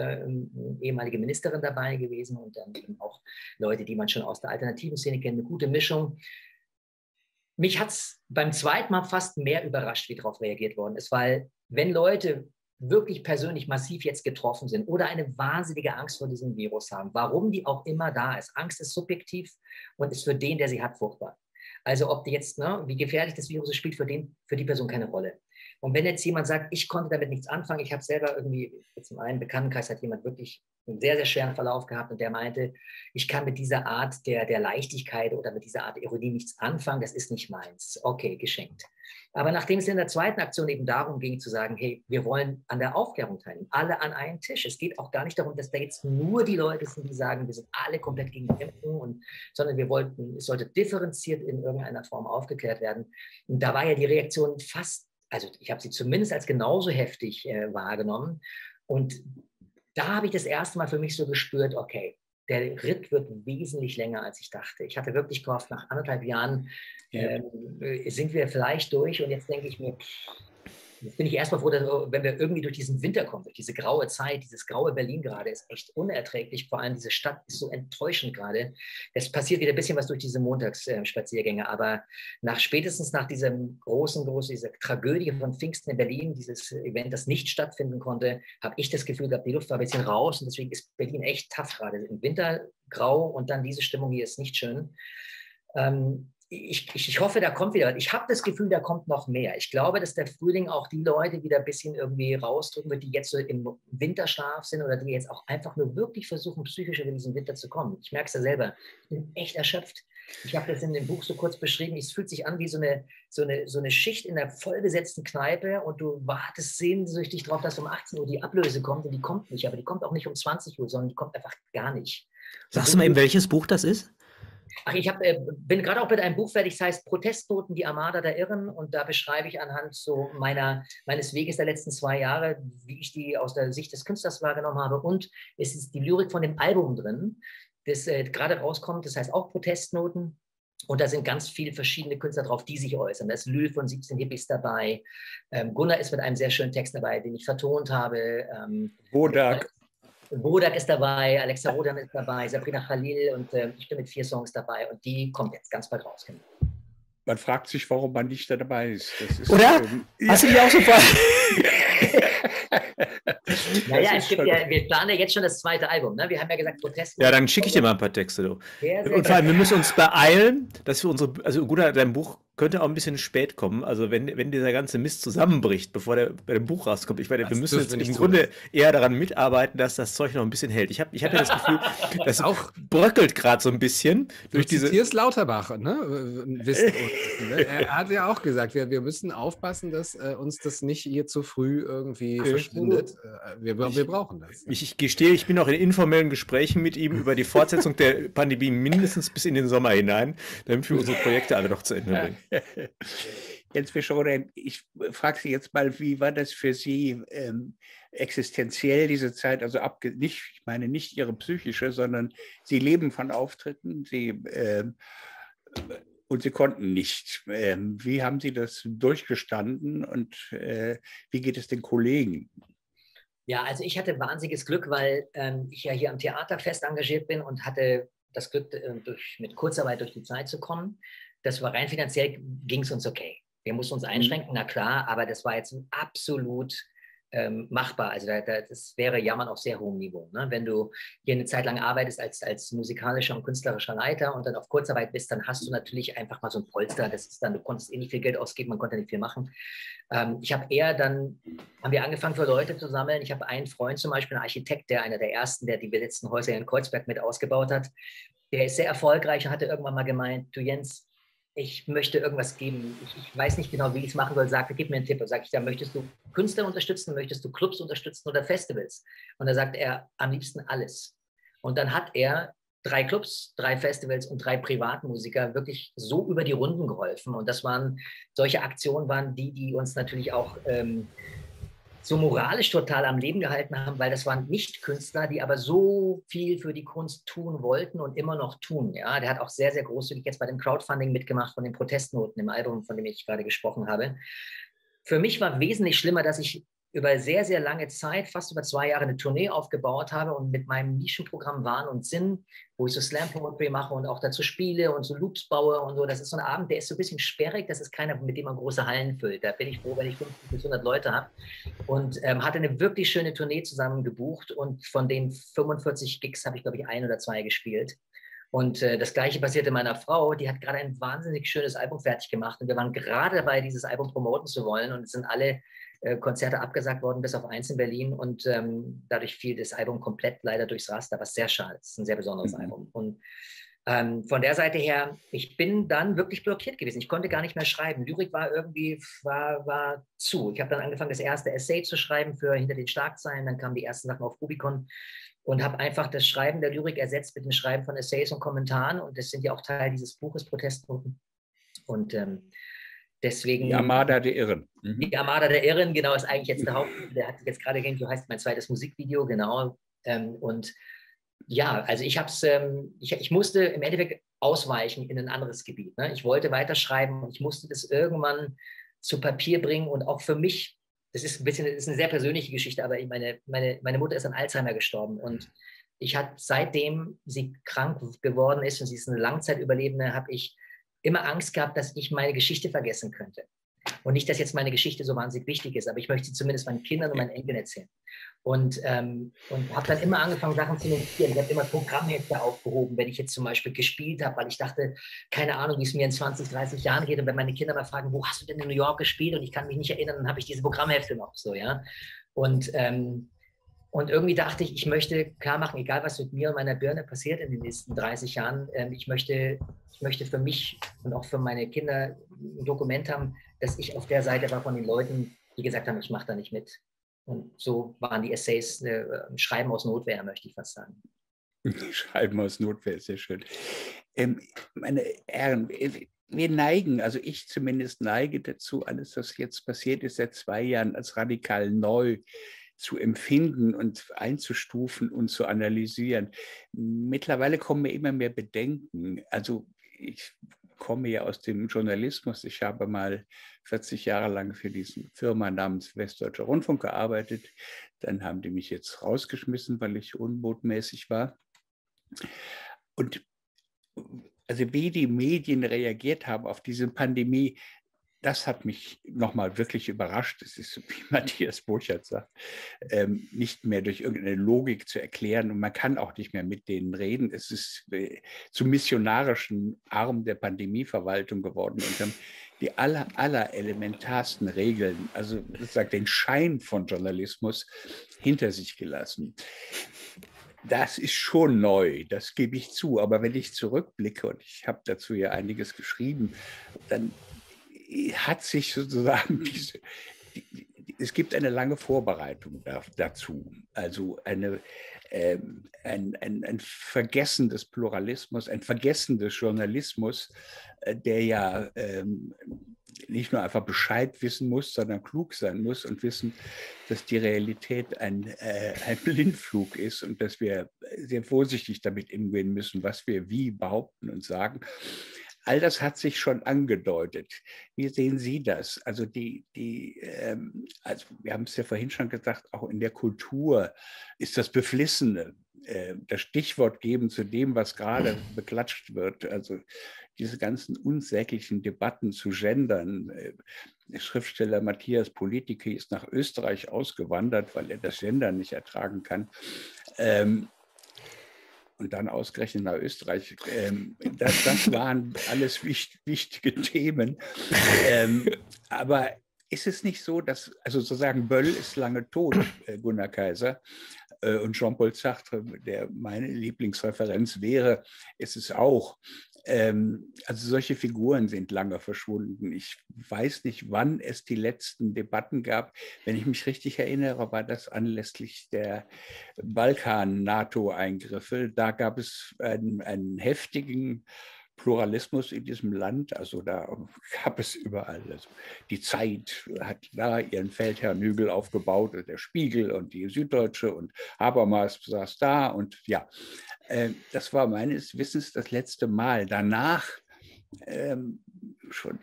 ehemalige Ministerin dabei gewesen und dann eben auch Leute, die man schon aus der alternativen Szene kennt, eine gute Mischung. Mich hat es beim zweiten Mal fast mehr überrascht, wie darauf reagiert worden ist, weil wenn Leute wirklich persönlich massiv jetzt getroffen sind oder eine wahnsinnige Angst vor diesem Virus haben, warum die auch immer da ist. Angst ist subjektiv und ist für den, der sie hat, furchtbar. Also ob die jetzt, ne, wie gefährlich das Virus ist, spielt für die Person keine Rolle. Und wenn jetzt jemand sagt, ich konnte damit nichts anfangen, ich habe selber irgendwie, jetzt in meinem Bekanntenkreis hat jemand wirklich einen sehr, sehr schweren Verlauf gehabt und der meinte, ich kann mit dieser Art der Leichtigkeit oder mit dieser Art der Ironie nichts anfangen, das ist nicht meins. Okay, geschenkt. Aber nachdem es in der zweiten Aktion eben darum ging, zu sagen, hey, wir wollen an der Aufklärung teilnehmen, alle an einen Tisch. Es geht auch gar nicht darum, dass da jetzt nur die Leute sind, die sagen, wir sind alle komplett gegen die Impfung, sondern es sollte differenziert in irgendeiner Form aufgeklärt werden. Und da war ja die Reaktion fast, also ich habe sie zumindest als genauso heftig wahrgenommen. Und da habe ich das erste Mal für mich so gespürt, okay, der Ritt wird wesentlich länger, als ich dachte. Ich hatte wirklich gehofft, nach 1,5 Jahren sind wir vielleicht durch. Und jetzt denke ich mir, jetzt bin ich erstmal froh, dass, wenn wir irgendwie durch diesen Winter kommen, durch diese graue Zeit, dieses graue Berlin gerade, ist echt unerträglich. Vor allem diese Stadt ist so enttäuschend gerade. Es passiert wieder ein bisschen was durch diese Montagsspaziergänge. Aber spätestens nach diesem dieser Tragödie von Pfingsten in Berlin, dieses Event, das nicht stattfinden konnte, habe ich das Gefühl gehabt, die Luft war ein bisschen raus. Und deswegen ist Berlin echt tough gerade. Im Winter grau und dann diese Stimmung hier ist nicht schön. Ich hoffe, da kommt wieder was. Ich habe das Gefühl, da kommt noch mehr. Ich glaube, dass der Frühling auch die Leute wieder ein bisschen irgendwie rausdrücken wird, die jetzt so im Winterschlaf sind oder die jetzt auch einfach nur wirklich versuchen, psychisch über diesen Winter zu kommen. Ich merke es ja selber. Ich bin echt erschöpft. Ich habe das in dem Buch so kurz beschrieben, es fühlt sich an wie so eine Schicht in einer vollbesetzten Kneipe und du wartest sehnsüchtig darauf, dass um 18 Uhr die Ablöse kommt und die kommt nicht, aber die kommt auch nicht um 20 Uhr, sondern die kommt einfach gar nicht. Sagst du mal eben, welches Buch das ist? Ach, ich bin gerade auch mit einem Buch fertig, das heißt Protestnoten, die Armada der Irren, und da beschreibe ich anhand so meines Weges der letzten 2 Jahre, wie ich die aus der Sicht des Künstlers wahrgenommen habe, und es ist die Lyrik von dem Album drin, das gerade rauskommt, das heißt auch Protestnoten. Und da sind ganz viele verschiedene Künstler drauf, die sich äußern. Da ist Lül von 17 Hippies dabei. Gunnar ist mit einem sehr schönen Text dabei, den ich vertont habe. Bodak ist dabei, Alexa Rodan ist dabei, Sabrina Khalil, und ich bin mit 4 Songs dabei und die kommt jetzt ganz bald raus. Man fragt sich, warum man nicht da dabei ist. Das ist oder? Hast du die auch so Naja, wir planen ja jetzt schon das 2. Album. Ne? Wir haben ja gesagt, Protest. Ja, dann schicke ich dir mal ein paar Texte. Du. Und vor allem, wir müssen uns beeilen, dass wir unsere, also Gunnar, dein Buch könnte auch ein bisschen spät kommen. Also wenn dieser ganze Mist zusammenbricht, bevor der bei dem Buch rauskommt. Ich meine, wir müssen jetzt im Grunde eher daran mitarbeiten, dass das Zeug noch ein bisschen hält. Ich hab ja das Gefühl, das auch bröckelt gerade so ein bisschen. Hier ist Lauterbach, ne? Er hat ja auch gesagt, wir müssen aufpassen, dass uns das nicht hier zu früh irgendwie verschwindet. Wir brauchen das. Ich gestehe, ich bin auch in informellen Gesprächen mit ihm über die Fortsetzung der Pandemie mindestens bis in den Sommer hinein, damit wir unsere Projekte alle noch zu Ende bringen. Jens Fischer-Rodrian, ich frage Sie jetzt mal, wie war das für Sie existenziell diese Zeit? Also ich meine nicht Ihre psychische, sondern Sie leben von Auftritten, und Sie konnten nicht. Wie haben Sie das durchgestanden und wie geht es den Kollegen? Ja, also ich hatte wahnsinniges Glück, weil ich ja hier am Theater fest engagiert bin und hatte das Glück, mit Kurzarbeit durch die Zeit zu kommen. Das war rein finanziell, ging es uns okay. Wir mussten uns einschränken, na klar, aber das war jetzt absolut machbar. Also das wäre Jammern auf sehr hohem Niveau. Ne? Wenn du hier eine Zeit lang arbeitest als musikalischer und künstlerischer Leiter und dann auf Kurzarbeit bist, dann hast du natürlich einfach mal so ein Polster. Das ist dann, du konntest eh nicht viel Geld ausgeben, man konnte nicht viel machen. Haben wir angefangen, für Leute zu sammeln. Ich habe einen Freund zum Beispiel, einen Architekt, einer der ersten, der die besetzten Häuser in Kreuzberg mit ausgebaut hat. Der ist sehr erfolgreich und hatte irgendwann mal gemeint, du Jens, ich möchte irgendwas geben, ich weiß nicht genau, wie ich es machen soll, sagte, gib mir einen Tipp. Und sage ich, da möchtest du Künstler unterstützen, möchtest du Clubs unterstützen oder Festivals? Und da sagt er, am liebsten alles. Und dann hat er 3 Clubs, 3 Festivals und 3 Privatmusiker wirklich so über die Runden geholfen. Und das waren, solche Aktionen waren die uns natürlich auch so moralisch total am Leben gehalten haben, weil das waren Nicht-Künstler, die aber so viel für die Kunst tun wollten und immer noch tun. Ja, der hat auch sehr, sehr großzügig jetzt bei dem Crowdfunding mitgemacht von den Protestnoten im Album, von dem ich gerade gesprochen habe. Für mich war wesentlich schlimmer, dass ich über sehr, sehr lange Zeit, fast über 2 Jahre, eine Tournee aufgebaut habe und mit meinem Nischenprogramm Wahn und Sinn, wo ich so Slam-Poetry mache und auch dazu spiele und so Loops baue und so. Das ist so ein Abend, der ist so ein bisschen sperrig, das ist keiner, mit dem man große Hallen füllt. Da bin ich froh, wenn ich 50 bis 100 Leute habe. Und hatte eine wirklich schöne Tournee zusammen gebucht und von den 45 Gigs habe ich, glaube ich, 1 oder 2 gespielt. Und das Gleiche passierte meiner Frau, die hat gerade ein wahnsinnig schönes Album fertig gemacht und wir waren gerade dabei, dieses Album promoten zu wollen und es sind alle Konzerte abgesagt worden, bis auf 1 in Berlin, und dadurch fiel das Album komplett leider durchs Raster, was sehr schade ist, ein sehr besonderes Album. Und von der Seite her, ich bin dann wirklich blockiert gewesen, ich konnte gar nicht mehr schreiben, Lyrik war irgendwie, war zu. Ich habe dann angefangen, das erste Essay zu schreiben für Hinter den Starkzeilen, dann kamen die ersten Sachen auf Rubicon und habe einfach das Schreiben der Lyrik ersetzt mit dem Schreiben von Essays und Kommentaren, und das sind ja auch Teil dieses Buches, Protestnoten. Und deswegen, die Armada der Irren. Die Armada der Irren, genau, ist eigentlich jetzt der Haupt. Der hat jetzt gerade irgendwie, heißt mein 2. Musikvideo, genau. Und ja, also ich musste im Endeffekt ausweichen in ein anderes Gebiet. Ne? Ich wollte weiterschreiben und ich musste das irgendwann zu Papier bringen. Und auch für mich, das ist eine sehr persönliche Geschichte, aber meine Mutter ist an Alzheimer gestorben. Und ich habe, seitdem sie krank geworden ist und sie ist eine Langzeitüberlebende, habe ich immer Angst gehabt, dass ich meine Geschichte vergessen könnte. Und nicht, dass jetzt meine Geschichte so wahnsinnig wichtig ist, aber ich möchte sie zumindest meinen Kindern und meinen Enkeln erzählen. Und habe dann immer angefangen, Sachen zu notieren. Ich habe immer Programmhefte aufgehoben, wenn ich jetzt zum Beispiel gespielt habe, weil ich dachte, keine Ahnung, wie es mir in 20, 30 Jahren geht. Und wenn meine Kinder mal fragen, wo hast du denn in New York gespielt? Und ich kann mich nicht erinnern, dann habe ich diese Programmhefte noch so, ja. Und Und irgendwie dachte ich, ich möchte klar machen, egal was mit mir und meiner Birne passiert in den nächsten 30 Jahren, ich möchte für mich und auch für meine Kinder ein Dokument haben, dass ich auf der Seite war von den Leuten, die gesagt haben, ich mache da nicht mit. Und so waren die Essays ein Schreiben aus Notwehr, möchte ich fast sagen. Schreiben aus Notwehr, sehr schön. Meine Herren, wir neigen, also ich zumindest neige dazu, alles, was jetzt passiert ist, seit 2 Jahren als radikal neu zu empfinden und einzustufen und zu analysieren. Mittlerweile kommen mir immer mehr Bedenken. Also ich komme ja aus dem Journalismus. Ich habe mal 40 Jahre lang für diese Firma namens Westdeutscher Rundfunk gearbeitet. Dann haben die mich jetzt rausgeschmissen, weil ich unbotmäßig war. Und also wie die Medien reagiert haben auf diese Pandemie, das hat mich nochmal wirklich überrascht. Es ist, wie Matthias Burchardt sagt, nicht mehr durch irgendeine Logik zu erklären. Und man kann auch nicht mehr mit denen reden. Es ist zum missionarischen Arm der Pandemieverwaltung geworden. Und haben die aller elementarsten Regeln, also sozusagen den Schein von Journalismus, hinter sich gelassen. Das ist schon neu, das gebe ich zu. Aber wenn ich zurückblicke, und ich habe dazu ja einiges geschrieben, dann hat sich sozusagen es gibt eine lange Vorbereitung dazu, also ein Vergessen des Pluralismus, ein Vergessen des Journalismus, der ja nicht nur einfach Bescheid wissen muss, sondern klug sein muss und wissen, dass die Realität ein Blindflug ist und dass wir sehr vorsichtig damit umgehen müssen, was wir wie behaupten und sagen. All das hat sich schon angedeutet. Wie sehen Sie das? Also, also wir haben es ja vorhin schon gesagt, auch in der Kultur ist das Beflissene, das Stichwort geben zu dem, was gerade beklatscht wird. Also diese ganzen unsäglichen Debatten zu Gendern. Der Schriftsteller Matthias Politike ist nach Österreich ausgewandert, weil er das Gendern nicht ertragen kann. Und dann ausgerechnet nach Österreich. Das waren alles wichtige Themen. Aber ist es nicht so, dass, also sozusagen Böll ist lange tot, Gunnar Kaiser, und Jean-Paul Sartre, der meine Lieblingsreferenz wäre, ist es auch. Also solche Figuren sind lange verschwunden. Ich weiß nicht, wann es die letzten Debatten gab. Wenn ich mich richtig erinnere, war das anlässlich der Balkan-NATO-Eingriffe. Da gab es einen heftigen Pluralismus in diesem Land. Also da gab es überall. Also die Zeit hat da ihren Feldherrnhügel aufgebaut und der Spiegel und die Süddeutsche und Habermas saß da und ja. Das war meines Wissens das letzte Mal. Danach schon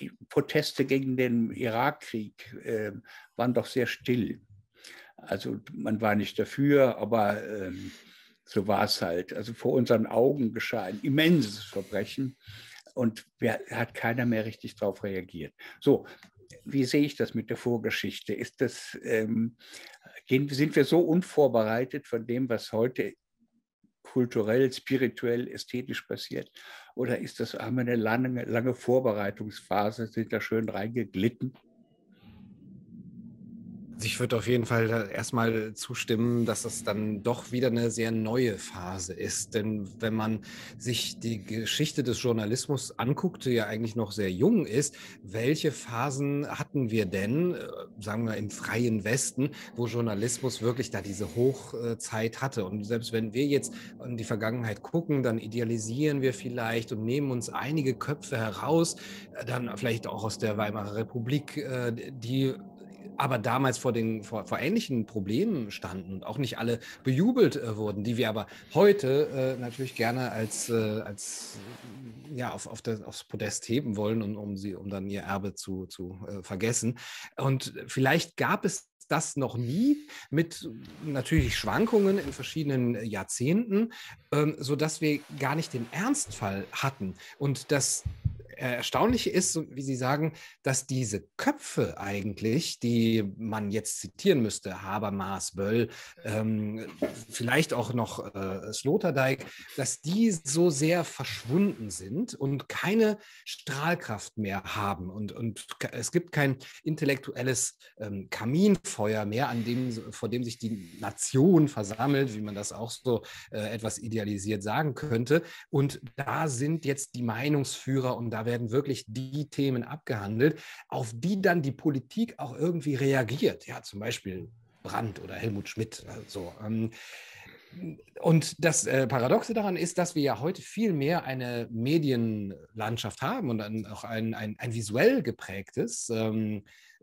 die Proteste gegen den Irakkrieg waren doch sehr still. Also man war nicht dafür, aber so war es halt. Also vor unseren Augen geschah ein immenses Verbrechen und hat keiner mehr richtig darauf reagiert. So, wie sehe ich das mit der Vorgeschichte? Ist das, sind wir so unvorbereitet von dem, was heute kulturell, spirituell, ästhetisch passiert? Oder ist das eine lange Vorbereitungsphase? Sind da schön reingeglitten? Ich würde auf jeden Fall erstmal zustimmen, dass das dann doch wieder eine sehr neue Phase ist. Denn wenn man sich die Geschichte des Journalismus anguckt, die ja eigentlich noch sehr jung ist, welche Phasen hatten wir denn, sagen wir im freien Westen, wo Journalismus wirklich da diese Hochzeit hatte? Und selbst wenn wir jetzt in die Vergangenheit gucken, dann idealisieren wir vielleicht und nehmen uns einige Köpfe heraus, dann vielleicht auch aus der Weimarer Republik, die aber damals vor ähnlichen Problemen standen und auch nicht alle bejubelt wurden, die wir aber heute natürlich gerne aufs Podest heben wollen, und um dann ihr Erbe zu vergessen. Und vielleicht gab es das noch nie, mit natürlich Schwankungen in verschiedenen Jahrzehnten, sodass wir gar nicht den Ernstfall hatten und das Erstaunliche ist, wie Sie sagen, dass diese Köpfe eigentlich, die man jetzt zitieren müsste, Habermas, Böll, vielleicht auch noch Sloterdijk, dass die so sehr verschwunden sind und keine Strahlkraft mehr haben. Und es gibt kein intellektuelles Kaminfeuer mehr, vor dem sich die Nation versammelt, wie man das auch so etwas idealisiert sagen könnte. Und da sind jetzt die Meinungsführer und da werden wirklich die Themen abgehandelt, auf die dann die Politik auch irgendwie reagiert. Ja, zum Beispiel Brandt oder Helmut Schmidt. Also, und das Paradoxe daran ist, dass wir ja heute viel mehr eine Medienlandschaft haben und dann auch ein visuell geprägtes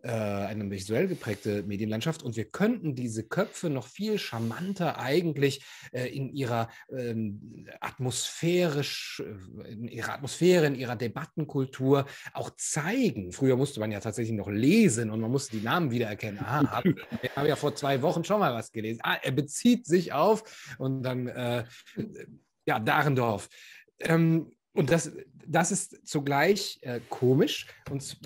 eine visuell geprägte Medienlandschaft und wir könnten diese Köpfe noch viel charmanter eigentlich in ihrer Atmosphäre, in ihrer Debattenkultur auch zeigen. Früher musste man ja tatsächlich noch lesen und man musste die Namen wiedererkennen. Ah, wir haben ja vor 2 Wochen schon mal was gelesen. Ah, er bezieht sich auf und dann, ja, Dahrendorf. Und das ist zugleich komisch und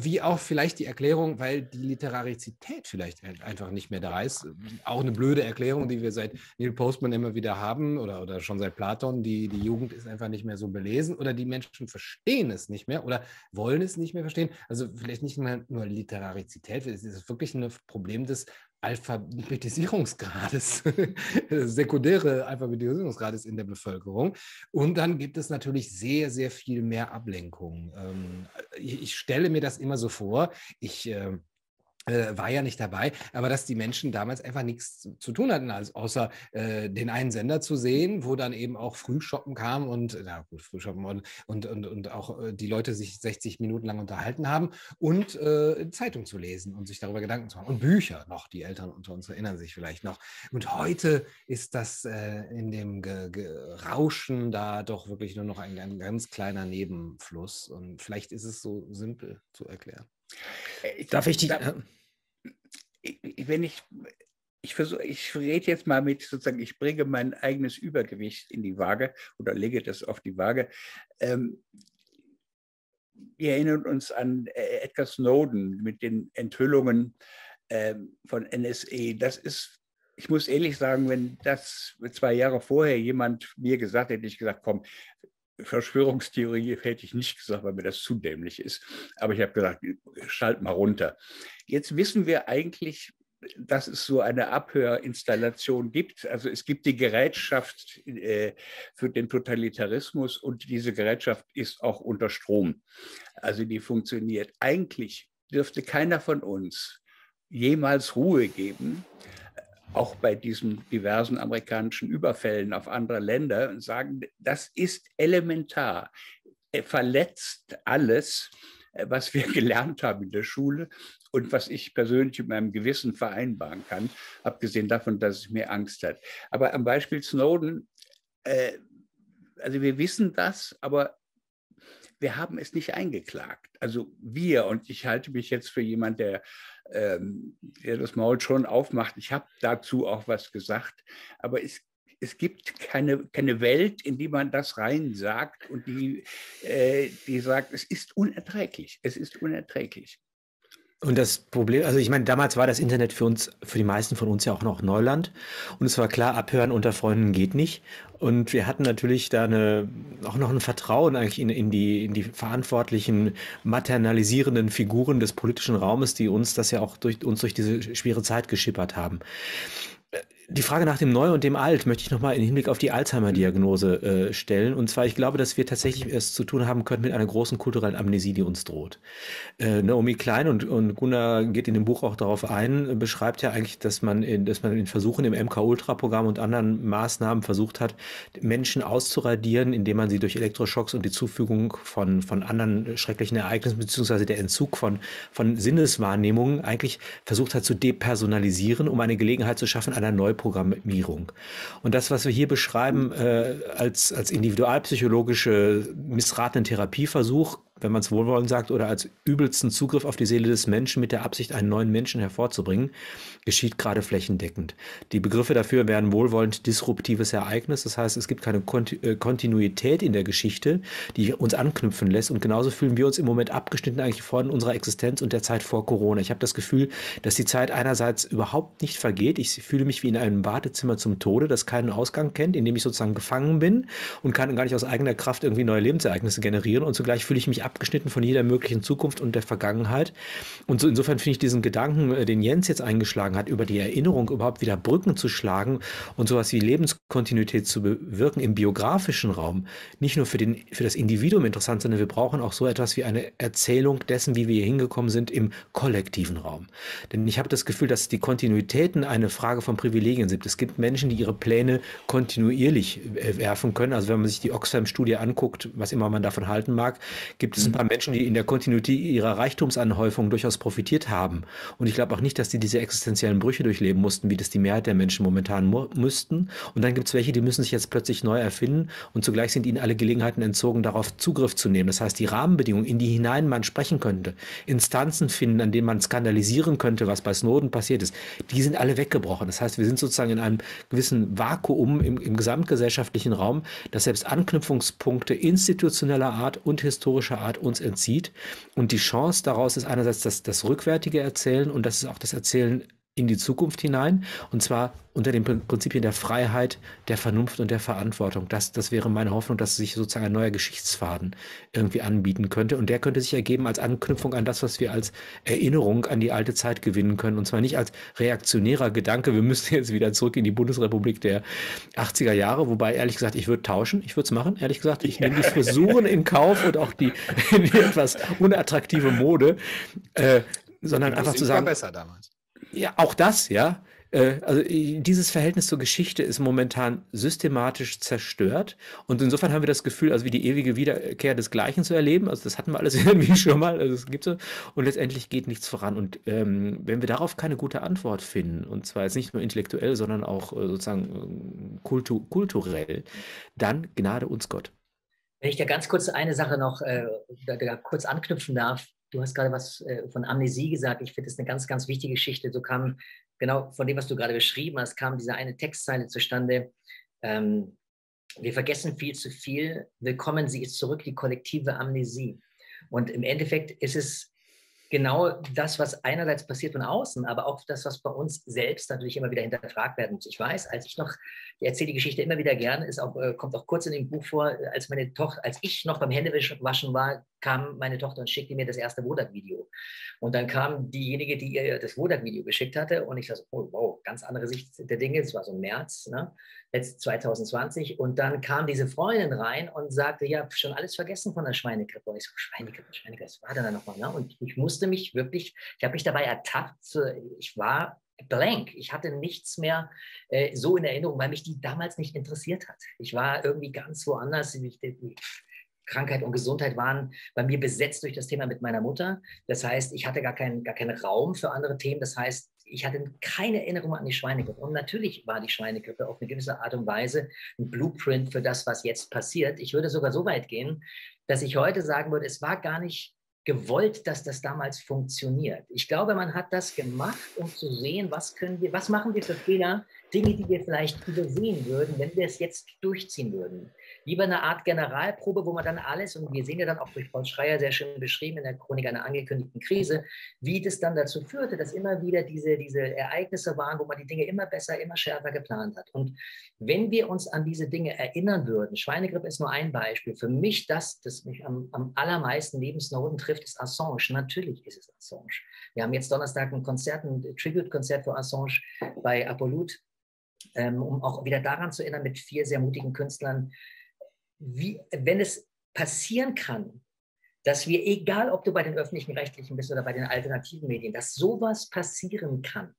wie auch vielleicht die Erklärung, weil die Literarizität vielleicht einfach nicht mehr da ist. Auch eine blöde Erklärung, die wir seit Neil Postman immer wieder haben oder schon seit Platon. Die Jugend ist einfach nicht mehr so belesen oder die Menschen verstehen es nicht mehr oder wollen es nicht mehr verstehen. Also vielleicht nicht mehr nur Literarizität, es ist wirklich ein Problem des Alphabetisierungsgrades, sekundäre Alphabetisierungsgrades in der Bevölkerung. Und dann gibt es natürlich sehr, sehr viel mehr Ablenkung. Ich stelle mir das immer so vor, ich war ja nicht dabei, aber dass die Menschen damals einfach nichts zu tun hatten, außer den einen Sender zu sehen, wo dann eben auch Frühschoppen kam und, na gut, Frühschoppen und auch die Leute sich 60 Minuten lang unterhalten haben und Zeitung zu lesen und sich darüber Gedanken zu machen und Bücher noch, die Eltern unter uns erinnern sich vielleicht noch. Und heute ist das in dem Rauschen da doch wirklich nur noch ein ganz kleiner Nebenfluss und vielleicht ist es so simpel zu erklären. Ich rede jetzt mal mit, sozusagen, ich bringe mein eigenes Übergewicht in die Waage oder lege das auf die Waage. Wir erinnern uns an Edgar Snowden mit den Enthüllungen von NSA. Das ist, ich muss ehrlich sagen, wenn das 2 Jahre vorher jemand mir gesagt hätte, hätte ich gesagt, komm, Verschwörungstheorie hätte ich nicht gesagt, weil mir das zu dämlich ist. Aber ich habe gesagt, schalt mal runter. Jetzt wissen wir eigentlich, dass es so eine Abhörinstallation gibt. Also es gibt die Gerätschaft für den Totalitarismus und diese Gerätschaft ist auch unter Strom. Also die funktioniert. Eigentlich dürfte keiner von uns jemals Ruhe geben, auch bei diesen diversen amerikanischen Überfällen auf andere Länder und sagen, das ist elementar, verletzt alles, was wir gelernt haben in der Schule und was ich persönlich mit meinem Gewissen vereinbaren kann, abgesehen davon, dass es mir Angst hat. Aber am Beispiel Snowden, also wir wissen das, aber wir haben es nicht eingeklagt. Also wir, und ich halte mich jetzt für jemanden, der das Maul schon aufmacht. Ich habe dazu auch was gesagt, aber es gibt keine Welt, in die man das rein sagt und die sagt, es ist unerträglich, es ist unerträglich. Und das Problem, also ich meine, damals war das Internet für die meisten von uns ja auch noch Neuland. Und es war klar, abhören unter Freunden geht nicht. Und wir hatten natürlich da auch noch ein Vertrauen eigentlich in die verantwortlichen, maternalisierenden Figuren des politischen Raumes, die uns das ja auch durch diese schwere Zeit geschippert haben. Die Frage nach dem Neu und dem Alt möchte ich nochmal im Hinblick auf die Alzheimer-Diagnose stellen. Und zwar, ich glaube, dass wir tatsächlich es zu tun haben können mit einer großen kulturellen Amnesie, die uns droht. Naomi Klein und Gunnar geht in dem Buch auch darauf ein, beschreibt ja eigentlich, dass man in Versuchen im MK-Ultra-Programm und anderen Maßnahmen versucht hat, Menschen auszuradieren, indem man sie durch Elektroschocks und die Zufügung von anderen schrecklichen Ereignissen beziehungsweise der Entzug von Sinneswahrnehmungen eigentlich versucht hat zu depersonalisieren, um eine Gelegenheit zu schaffen, einer Neuprogrammierung. Und das, was wir hier beschreiben als individualpsychologische missratenen Therapieversuch, wenn man es wohlwollend sagt, oder als übelsten Zugriff auf die Seele des Menschen mit der Absicht, einen neuen Menschen hervorzubringen, geschieht gerade flächendeckend. Die Begriffe dafür werden wohlwollend disruptives Ereignis. Das heißt, es gibt keine Kontinuität in der Geschichte, die uns anknüpfen lässt. Und genauso fühlen wir uns im Moment abgeschnitten eigentlich von unserer Existenz und der Zeit vor Corona. Ich habe das Gefühl, dass die Zeit einerseits überhaupt nicht vergeht. Ich fühle mich wie in einem Wartezimmer zum Tode, das keinen Ausgang kennt, in dem ich sozusagen gefangen bin und kann gar nicht aus eigener Kraft irgendwie neue Lebensereignisse generieren. Und zugleich fühle ich mich abgeschnitten von jeder möglichen Zukunft und der Vergangenheit. Und so insofern finde ich diesen Gedanken, den Jens jetzt eingeschlagen hat, über die Erinnerung überhaupt wieder Brücken zu schlagen und sowas wie Lebenskontinuität zu bewirken im biografischen Raum, nicht nur für das Individuum interessant, sondern wir brauchen auch so etwas wie eine Erzählung dessen, wie wir hier hingekommen sind, im kollektiven Raum. Denn ich habe das Gefühl, dass die Kontinuitäten eine Frage von Privilegien sind. Es gibt Menschen, die ihre Pläne kontinuierlich werfen können. Also wenn man sich die Oxfam-Studie anguckt, was immer man davon halten mag, gibt es ein paar Menschen, die in der Kontinuität ihrer Reichtumsanhäufung durchaus profitiert haben. Und ich glaube auch nicht, dass die diese existenziellen Brüche durchleben mussten, wie das die Mehrheit der Menschen momentan müssten. Und dann gibt es welche, die müssen sich jetzt plötzlich neu erfinden und zugleich sind ihnen alle Gelegenheiten entzogen, darauf Zugriff zu nehmen. Das heißt, die Rahmenbedingungen, in die hinein man sprechen könnte, Instanzen finden, an denen man skandalisieren könnte, was bei Snowden passiert ist, die sind alle weggebrochen. Das heißt, wir sind sozusagen in einem gewissen Vakuum im gesamtgesellschaftlichen Raum, das selbst Anknüpfungspunkte institutioneller Art und historischer Art uns entzieht. Und die Chance daraus ist einerseits das rückwärtige Erzählen und das ist auch das Erzählen in die Zukunft hinein, und zwar unter den Prinzipien der Freiheit, der Vernunft und der Verantwortung. Das wäre meine Hoffnung, dass sich sozusagen ein neuer Geschichtsfaden irgendwie anbieten könnte. Und der könnte sich ergeben als Anknüpfung an das, was wir als Erinnerung an die alte Zeit gewinnen können. Und zwar nicht als reaktionärer Gedanke, wir müssen jetzt wieder zurück in die Bundesrepublik der 80er Jahre. Wobei, ehrlich gesagt, ich würde tauschen, ich würde es machen, ehrlich gesagt. Ich nehme die Frisuren in Kauf und auch die etwas unattraktive Mode, sondern einfach zu sagen... Besser damals. Ja, auch das, ja. Also dieses Verhältnis zur Geschichte ist momentan systematisch zerstört und insofern haben wir das Gefühl, also wie die ewige Wiederkehr des Gleichen zu erleben, also das hatten wir alles irgendwie schon mal, also es gibt so, und letztendlich geht nichts voran. Und wenn wir darauf keine gute Antwort finden, und zwar jetzt nicht nur intellektuell, sondern auch sozusagen kulturell, dann gnade uns Gott. Wenn ich da ganz kurz eine Sache noch kurz anknüpfen darf. Du hast gerade was von Amnesie gesagt. Ich finde, das ist eine ganz, ganz wichtige Geschichte. So kam, genau von dem, was du gerade beschrieben hast, kam diese eine Textzeile zustande. Wir vergessen viel zu viel. Willkommen, sie ist zurück, die kollektive Amnesie. Und im Endeffekt ist es genau das, was einerseits passiert von außen, aber auch das, was bei uns selbst natürlich immer wieder hinterfragt werden muss. Ich weiß, als ich noch, ich erzähle die Geschichte immer wieder gern, kommt auch kurz in dem Buch vor, als ich noch beim Händewaschen war, kam meine Tochter und schickte mir das erste Wodak-Video. Und dann kam diejenige, die ihr das Wodak-Video geschickt hatte, und ich dachte, oh, wow, ganz andere Sicht der Dinge, es war so im März, ne? 2020, und dann kam diese Freundin rein und sagte, ja, schon alles vergessen von der Schweinegrippe. Und ich so, Schweinegrippe, was war denn da nochmal? Ne? Und ich musste mich wirklich, ich habe mich dabei ertappt, ich war blank, ich hatte nichts mehr so in Erinnerung, weil mich die damals nicht interessiert hat. Ich war irgendwie ganz woanders, Krankheit und Gesundheit waren bei mir besetzt durch das Thema mit meiner Mutter. Das heißt, ich hatte gar keinen Raum für andere Themen. Das heißt, ich hatte keine Erinnerung an die Schweinegrippe. Und natürlich war die Schweinegrippe auf eine gewisse Art und Weise ein Blueprint für das, was jetzt passiert. Ich würde sogar so weit gehen, dass ich heute sagen würde, es war gar nicht gewollt, dass das damals funktioniert. Ich glaube, man hat das gemacht, um zu sehen, was machen wir für Fehler, Dinge, die wir vielleicht übersehen würden, wenn wir es jetzt durchziehen würden. Lieber eine Art Generalprobe, wo man dann alles, und wir sehen ja dann auch durch Paul Schreier sehr schön beschrieben in der Chronik einer angekündigten Krise, wie das dann dazu führte, dass immer wieder diese Ereignisse waren, wo man die Dinge immer besser, immer schärfer geplant hat. Und wenn wir uns an diese Dinge erinnern würden, Schweinegrippe ist nur ein Beispiel, für mich das mich am allermeisten neben Snowden trifft, ist Assange. Natürlich ist es Assange. Wir haben jetzt Donnerstag ein Tribute-Konzert für Assange bei Apolut, um auch wieder daran zu erinnern, mit 4 sehr mutigen Künstlern, wenn es passieren kann, dass wir, egal ob du bei den öffentlichen Rechtlichen bist oder bei den alternativen Medien, dass sowas passieren kann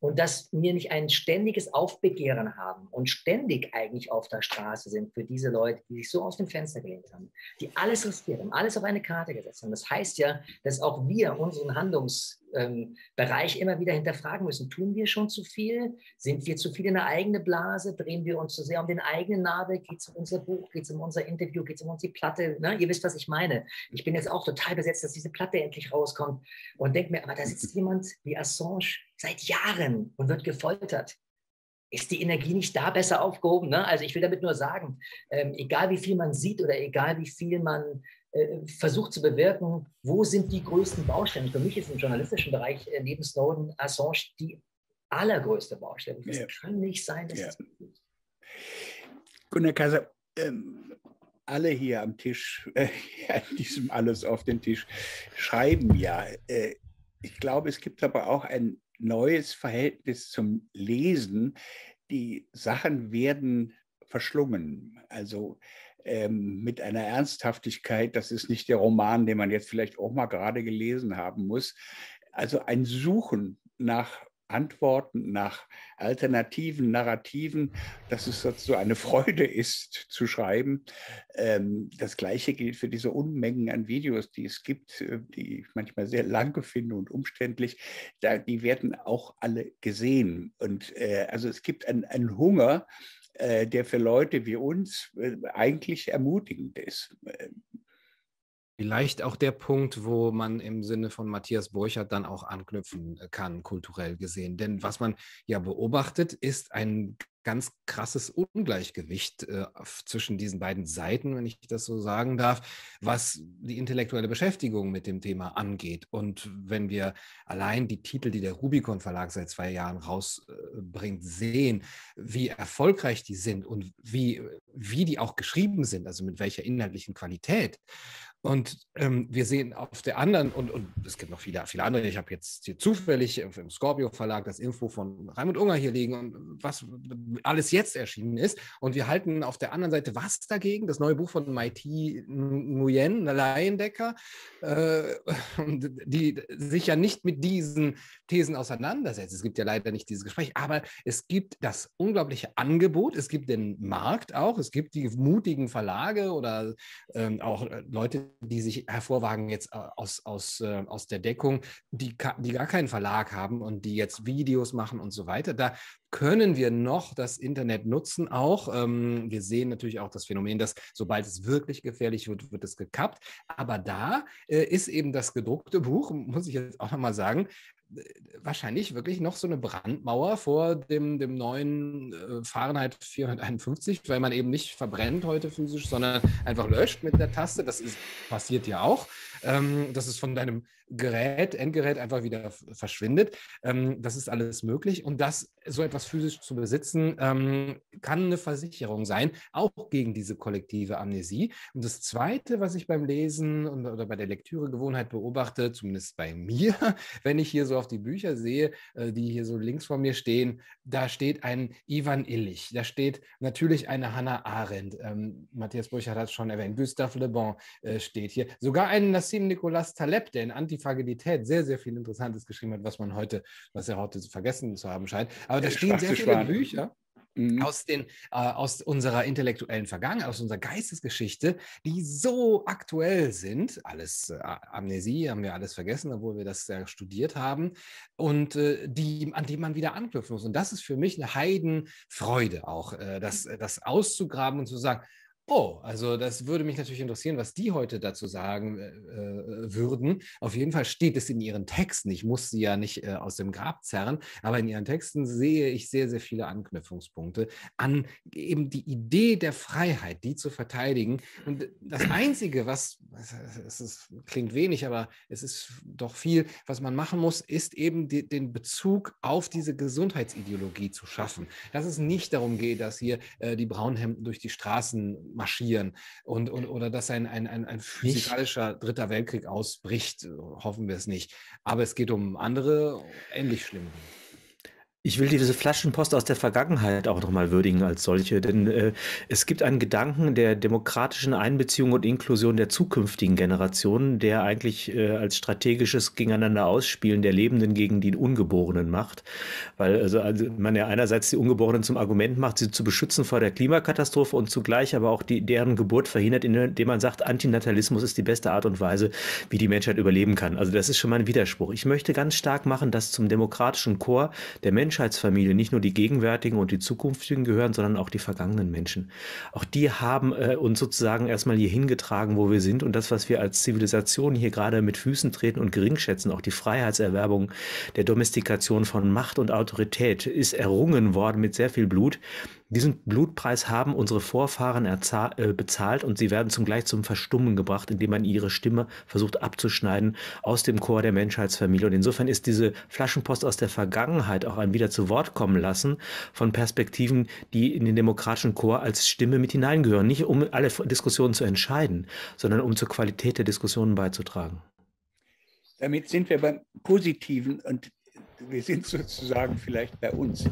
und dass wir nicht ein ständiges Aufbegehren haben und ständig eigentlich auf der Straße sind für diese Leute, die sich so aus dem Fenster gelehnt haben, die alles riskieren, alles auf eine Karte gesetzt haben. Das heißt ja, dass auch wir unseren Handlungs Bereich immer wieder hinterfragen müssen. Tun wir schon zu viel? Sind wir zu viel in der eigenen Blase? Drehen wir uns zu sehr um den eigenen Nabel? Geht es um unser Buch? Geht es um unser Interview? Geht es um unsere Platte? Ne? Ihr wisst, was ich meine. Ich bin jetzt auch total besetzt, dass diese Platte endlich rauskommt und denke mir, aber da sitzt jemand wie Assange seit Jahren und wird gefoltert. Ist die Energie nicht da besser aufgehoben? Ne? Also ich will damit nur sagen, egal wie viel man sieht oder egal wie viel man versucht zu bewirken, wo sind die größten Baustellen? Für mich ist im journalistischen Bereich neben Snowden Assange die allergrößte Baustelle. Das kann nicht sein, dass es nicht ist. Gunnar Kaiser, alle hier am Tisch, an diesem Alles auf den Tisch, schreiben ja. Ich glaube, es gibt aber auch ein neues Verhältnis zum Lesen. Die Sachen werden verschlungen, also mit einer Ernsthaftigkeit. Das ist nicht der Roman, den man jetzt vielleicht auch mal gerade gelesen haben muss. Also ein Suchen nach Antworten, nach alternativen Narrativen, dass es so eine Freude ist, zu schreiben. Das Gleiche gilt für diese Unmengen an Videos, die es gibt, die ich manchmal sehr lang finde und umständlich. Die werden auch alle gesehen. Und also es gibt einen Hunger, der für Leute wie uns eigentlich ermutigend ist. Vielleicht auch der Punkt, wo man im Sinne von Matthias Burchardt dann auch anknüpfen kann, kulturell gesehen. Denn was man ja beobachtet, ist ein ganz krasses Ungleichgewicht zwischen diesen beiden Seiten, wenn ich das so sagen darf, was die intellektuelle Beschäftigung mit dem Thema angeht. Und wenn wir allein die Titel, die der Rubicon Verlag seit 2 Jahren rausbringt, sehen, wie erfolgreich die sind und wie die auch geschrieben sind, also mit welcher inhaltlichen Qualität. Und wir sehen auf der anderen, und es gibt noch viele andere, ich habe jetzt hier zufällig im Scorpio Verlag das Info von Raimund Unger hier liegen und was alles jetzt erschienen ist. Und wir halten auf der anderen Seite was dagegen? Das neue Buch von Maïté Nguyen, eine Laiendecker, die sich ja nicht mit diesen Thesen auseinandersetzt. Es gibt ja leider nicht dieses Gespräch, aber es gibt das unglaubliche Angebot, es gibt den Markt auch, es gibt die mutigen Verlage oder auch Leute, die sich hervorwagen jetzt aus der Deckung, die gar keinen Verlag haben und die jetzt Videos machen und so weiter. Da können wir noch das Internet nutzen auch. Wir sehen natürlich auch das Phänomen, dass sobald es wirklich gefährlich wird, wird es gekappt. Aber da ist eben das gedruckte Buch, muss ich jetzt auch nochmal sagen, wahrscheinlich wirklich noch so eine Brandmauer vor dem neuen Fahrenheit 451, weil man eben nicht verbrennt heute physisch, sondern einfach löscht mit der Taste. Das passiert ja auch, dass es von deinem Endgerät einfach wieder verschwindet. Das ist alles möglich und das, so etwas physisch zu besitzen, kann eine Versicherung sein, auch gegen diese kollektive Amnesie. Und das Zweite, was ich beim Lesen oder bei der Lektüregewohnheit beobachte, zumindest bei mir, wenn ich hier so auf die Bücher sehe, die hier so links vor mir stehen, da steht ein Ivan Illich, da steht natürlich eine Hannah Arendt, Matthias Burchardt hat es schon erwähnt, Gustave Le Bon steht hier, sogar ein Nassim Nicholas Taleb, der in Antifragilität sehr, sehr viel Interessantes geschrieben hat, was er heute vergessen zu haben scheint. Aber da stehen sehr viele Bücher aus unserer intellektuellen Vergangenheit, aus unserer Geistesgeschichte, die so aktuell sind. Alles Amnesie, haben wir alles vergessen, obwohl wir das ja studiert haben. Und an die man wieder anknüpfen muss. Und das ist für mich eine Heidenfreude auch, das auszugraben und zu sagen, oh, also das würde mich natürlich interessieren, was die heute dazu sagen würden. Auf jeden Fall steht es in ihren Texten. Ich muss sie ja nicht aus dem Grab zerren, aber in ihren Texten sehe ich sehr, sehr viele Anknüpfungspunkte an eben die Idee der Freiheit, die zu verteidigen. Und das Einzige, klingt wenig, aber es ist doch viel, was man machen muss, ist eben den Bezug auf diese Gesundheitsideologie zu schaffen. Dass es nicht darum geht, dass hier die Braunhemden durch die Straßen marschieren oder dass ein physikalischer Dritter Weltkrieg ausbricht, hoffen wir es nicht. Aber es geht um andere, ähnlich schlimme Dinge. Ich will diese Flaschenpost aus der Vergangenheit auch nochmal würdigen als solche, denn es gibt einen Gedanken der demokratischen Einbeziehung und Inklusion der zukünftigen Generationen, der eigentlich als strategisches Gegeneinander ausspielen der Lebenden gegen die Ungeborenen macht, weil also man ja einerseits die Ungeborenen zum Argument macht, sie zu beschützen vor der Klimakatastrophe und zugleich aber auch deren Geburt verhindert, indem man sagt, Antinatalismus ist die beste Art und Weise, wie die Menschheit überleben kann. Also das ist schon mal ein Widerspruch. Ich möchte ganz stark machen, dass zum demokratischen Chor der Menschheitsfamilie nicht nur die gegenwärtigen und die zukünftigen gehören, sondern auch die vergangenen Menschen. Auch die haben uns sozusagen erstmal hier hingetragen, wo wir sind, und das, was wir als Zivilisation hier gerade mit Füßen treten und geringschätzen, auch die Freiheitserwerbung der Domestikation von Macht und Autorität ist errungen worden mit sehr viel Blut. Diesen Blutpreis haben unsere Vorfahren bezahlt und sie werden zugleich zum Verstummen gebracht, indem man ihre Stimme versucht abzuschneiden aus dem Chor der Menschheitsfamilie. Und insofern ist diese Flaschenpost aus der Vergangenheit auch ein wieder zu Wort kommen lassen von Perspektiven, die in den demokratischen Chor als Stimme mit hineingehören. Nicht um alle Diskussionen zu entscheiden, sondern um zur Qualität der Diskussionen beizutragen. Damit sind wir beim Positiven und wir sind sozusagen vielleicht bei uns.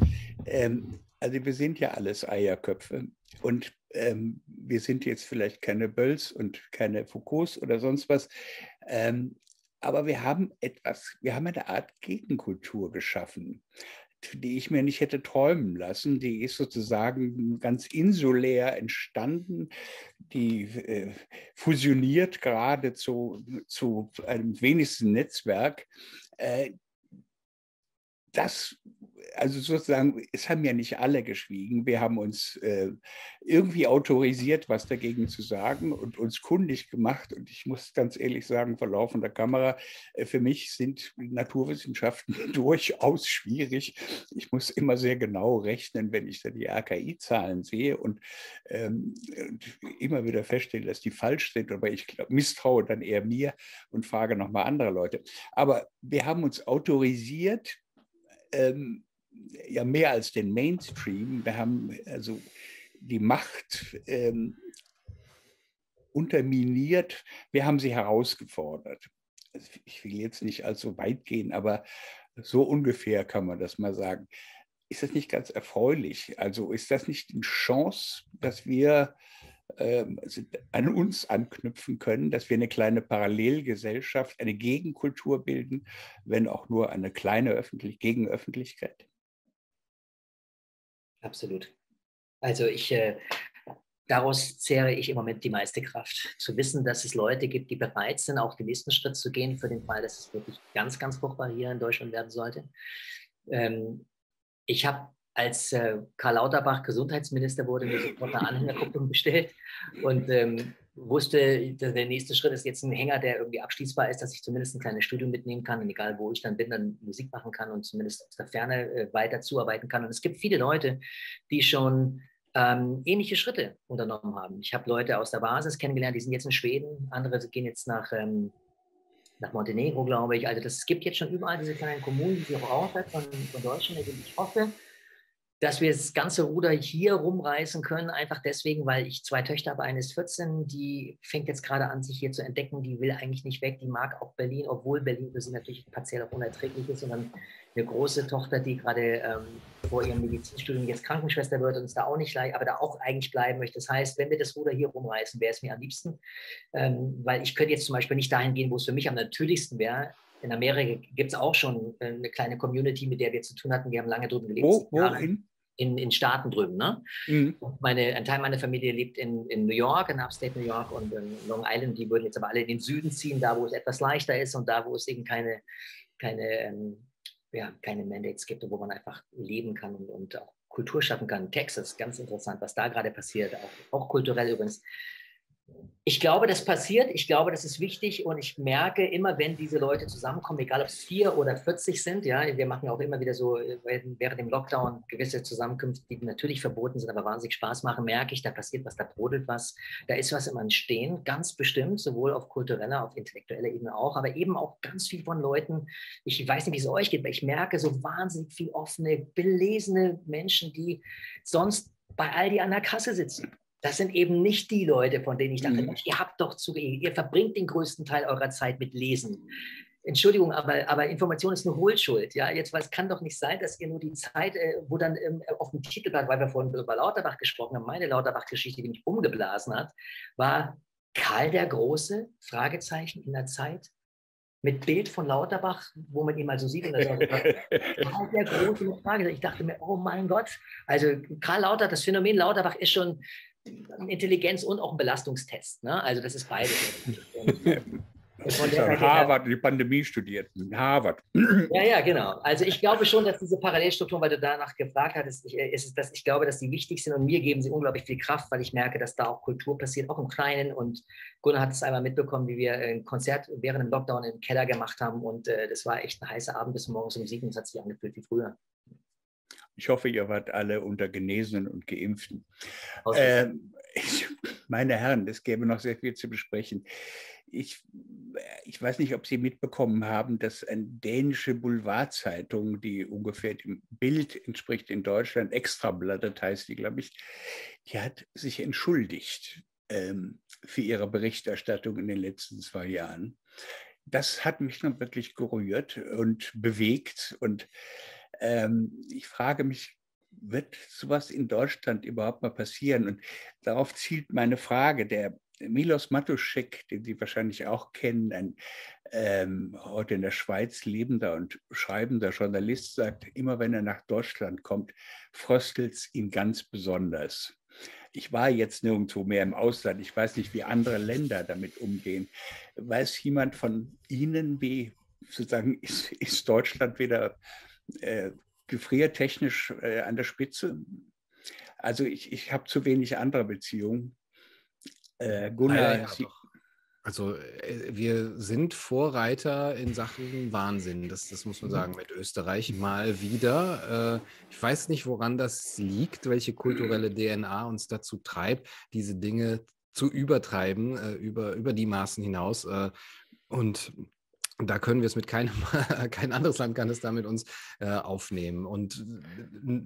Also wir sind ja alles Eierköpfe und wir sind jetzt vielleicht keine Bölls und keine Foucaults oder sonst was, aber wir haben eine Art Gegenkultur geschaffen, die ich mir nicht hätte träumen lassen. Die ist sozusagen ganz insulär entstanden, die fusioniert gerade zu einem wenigsten Netzwerk. Also sozusagen, es haben ja nicht alle geschwiegen. Wir haben uns irgendwie autorisiert, was dagegen zu sagen und uns kundig gemacht. Und ich muss ganz ehrlich sagen, vor laufender Kamera, für mich sind Naturwissenschaften durchaus schwierig. Ich muss immer sehr genau rechnen, wenn ich da die RKI-Zahlen sehe und immer wieder feststelle, dass die falsch sind. Aber ich misstraue dann eher mir und frage nochmal andere Leute. Aber wir haben uns autorisiert, ja, mehr als den Mainstream. Wir haben also die Macht unterminiert, wir haben sie herausgefordert. Also ich will jetzt nicht allzu weit gehen, aber so ungefähr kann man das mal sagen. Ist das nicht ganz erfreulich? Also ist das nicht eine Chance, dass wir an uns anknüpfen können, dass wir eine kleine Parallelgesellschaft, eine Gegenkultur bilden, wenn auch nur eine kleine Gegenöffentlichkeit? Absolut. Also daraus zehre ich im Moment die meiste Kraft, zu wissen, dass es Leute gibt, die bereit sind, auch den nächsten Schritt zu gehen, für den Fall, dass es wirklich ganz, ganz furchtbar hier in Deutschland werden sollte. Ich habe, als Karl Lauterbach Gesundheitsminister wurde, mir sofort eine Anhängerkupplung bestellt und wusste, dass der nächste Schritt ist jetzt ein Hänger, der irgendwie abschließbar ist, dass ich zumindest ein kleines Studium mitnehmen kann und egal wo ich dann bin, dann Musik machen kann und zumindest aus der Ferne weiter zuarbeiten kann. Und es gibt viele Leute, die schon ähnliche Schritte unternommen haben. Ich habe Leute aus der Basis kennengelernt, die sind jetzt in Schweden, andere gehen jetzt nach Montenegro, glaube ich. Also es gibt jetzt schon überall diese kleinen Kommunen, die auch außerhalb von Deutschland, die ich hoffe, dass wir das ganze Ruder hier rumreißen können, einfach deswegen, weil ich zwei Töchter habe, eine ist 14, die fängt jetzt gerade an, sich hier zu entdecken, die will eigentlich nicht weg, die mag auch Berlin, obwohl Berlin für sie natürlich partiell auch unerträglich ist, sondern eine große Tochter, die gerade vor ihrem Medizinstudium jetzt Krankenschwester wird und es da auch nicht leicht, aber da auch eigentlich bleiben möchte. Das heißt, wenn wir das Ruder hier rumreißen, wäre es mir am liebsten, weil ich könnte jetzt zum Beispiel nicht dahin gehen, wo es für mich am natürlichsten wäre. In Amerika gibt es auch schon eine kleine Community, mit der wir zu tun hatten. Wir haben lange drüben gelebt. In Staaten drüben. Ne? Mhm. Ein Teil meiner Familie lebt in New York, in Upstate New York und in Long Island. Die würden jetzt aber alle in den Süden ziehen, da wo es etwas leichter ist und da wo es eben keine Mandates gibt und wo man einfach leben kann und auch Kultur schaffen kann. Texas, ganz interessant, was da gerade passiert, auch kulturell übrigens. Ich glaube, das passiert, ich glaube, das ist wichtig und ich merke immer, wenn diese Leute zusammenkommen, egal ob es 4 oder 40 sind, ja, wir machen auch immer wieder so während dem Lockdown gewisse Zusammenkünfte, die natürlich verboten sind, aber wahnsinnig Spaß machen, merke ich, da passiert was, da brodelt was, da ist was im Entstehen, ganz bestimmt, sowohl auf kultureller, auf intellektueller Ebene auch, aber eben auch ganz viel von Leuten, ich weiß nicht, wie es euch geht, aber ich merke so wahnsinnig viel offene, belesene Menschen, die sonst bei Aldi an der Kasse sitzen. Das sind eben nicht die Leute, von denen ich dachte, Mensch, ihr verbringt den größten Teil eurer Zeit mit Lesen. Entschuldigung, aber Information ist eine Hohlschuld. Ja, jetzt, weil es kann doch nicht sein, dass ihr nur die Zeit, wo dann auf dem Titelblatt, weil wir vorhin über Lauterbach gesprochen haben, meine Lauterbach-Geschichte, die mich umgeblasen hat, war Karl der Große, Fragezeichen, in der Zeit, mit Bild von Lauterbach, wo man ihn mal so sieht. Und das Karl der Große, Fragezeichen. Ich dachte mir, oh mein Gott, also Karl Lauterbach, das Phänomen Lauterbach ist schon ein Intelligenz- und auch ein Belastungstest. Ne? Also das ist beides. Harvard, die Pandemie studiert, Harvard. Ja, ja, genau. Also ich glaube schon, dass diese Parallelstrukturen, weil du danach gefragt hattest, ich glaube, dass die wichtig sind und mir geben sie unglaublich viel Kraft, weil ich merke, dass da auch Kultur passiert, auch im Kleinen. Und Gunnar hat es einmal mitbekommen, wie wir ein Konzert während dem Lockdown im Keller gemacht haben und das war echt ein heißer Abend bis morgens um 7 und es hat sich angefühlt wie früher. Ich hoffe, ihr wart alle unter Genesenen und Geimpften. Meine Herren, es gäbe noch sehr viel zu besprechen. Ich weiß nicht, ob Sie mitbekommen haben, dass eine dänische Boulevardzeitung, die ungefähr dem Bild entspricht in Deutschland, Extrabladet heißt die, glaube ich, die hat sich entschuldigt für ihre Berichterstattung in den letzten 2 Jahren. Das hat mich dann wirklich gerührt und bewegt. Und ich frage mich, wird sowas in Deutschland überhaupt mal passieren? Und darauf zielt meine Frage. Der Milos Matuszek, den Sie wahrscheinlich auch kennen, ein heute in der Schweiz lebender und schreibender Journalist, sagt, immer wenn er nach Deutschland kommt, fröstelt es ihn ganz besonders. Ich war jetzt nirgendwo mehr im Ausland. Ich weiß nicht, wie andere Länder damit umgehen. Weiß jemand von Ihnen, wie sozusagen ist Deutschland wieder gefriertechnisch an der Spitze? Also ich habe zu wenig andere Beziehungen. Gunnar, ja, also wir sind Vorreiter in Sachen Wahnsinn, das muss man sagen, mit Österreich mal wieder. Ich weiß nicht, woran das liegt, welche kulturelle DNA uns dazu treibt, diese Dinge zu übertreiben, über die Maßen hinaus. Und da können wir es mit kein anderes Land kann es da mit uns aufnehmen. Und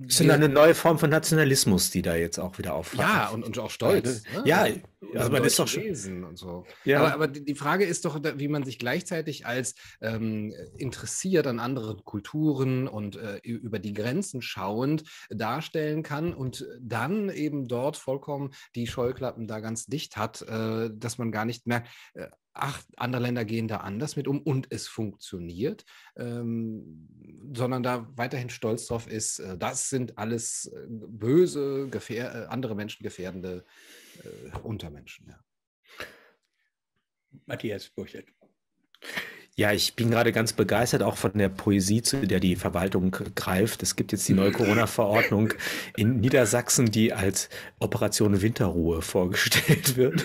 es sind eine neue Form von Nationalismus, die da jetzt auch wieder auffällt. Ja, und auch Stolz. Ja, ne? Ja, also man ist doch schon. Und so. Ja. Aber die Frage ist doch, wie man sich gleichzeitig als interessiert an anderen Kulturen und über die Grenzen schauend darstellen kann und dann eben dort vollkommen die Scheuklappen da ganz dicht hat, dass man gar nicht merkt, ach, andere Länder gehen da anders mit um und es funktioniert, sondern da weiterhin stolz drauf ist, das sind alles böse, andere Menschen gefährdende Untermenschen. Ja. Matthias Burchardt. Ja, ich bin gerade ganz begeistert, auch von der Poesie, zu der die Verwaltung greift. Es gibt jetzt die neue Corona-Verordnung in Niedersachsen, die als Operation Winterruhe vorgestellt wird.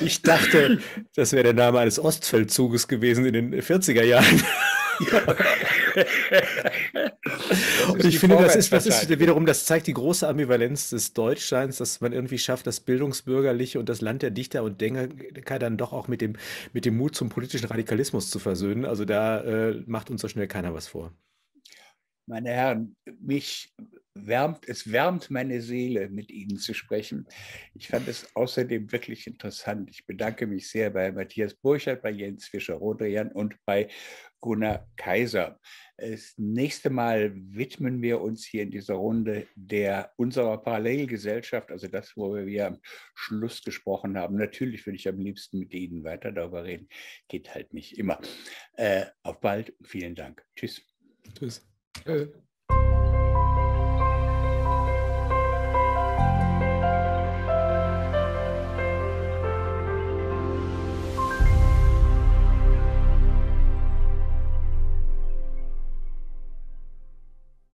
Ich dachte, das wäre der Name eines Ostfeldzuges gewesen in den 40er Jahren. Und ich finde, das ist wiederum, das zeigt die große Ambivalenz des Deutschlands, dass man irgendwie schafft, das Bildungsbürgerliche und das Land der Dichter und Denker dann doch auch mit dem Mut zum politischen Radikalismus zu versöhnen. Also da macht uns so schnell keiner was vor. Meine Herren, es wärmt meine Seele, mit Ihnen zu sprechen. Ich fand es außerdem wirklich interessant. Ich bedanke mich sehr bei Matthias Burchardt, bei Jens Fischer-Rodrian und bei Gunnar Kaiser. Das nächste Mal widmen wir uns hier in dieser Runde unserer Parallelgesellschaft, also das, worüber wir am Schluss gesprochen haben. Natürlich würde ich am liebsten mit Ihnen weiter darüber reden. Geht halt nicht immer. Auf bald. Vielen Dank. Tschüss. Tschüss.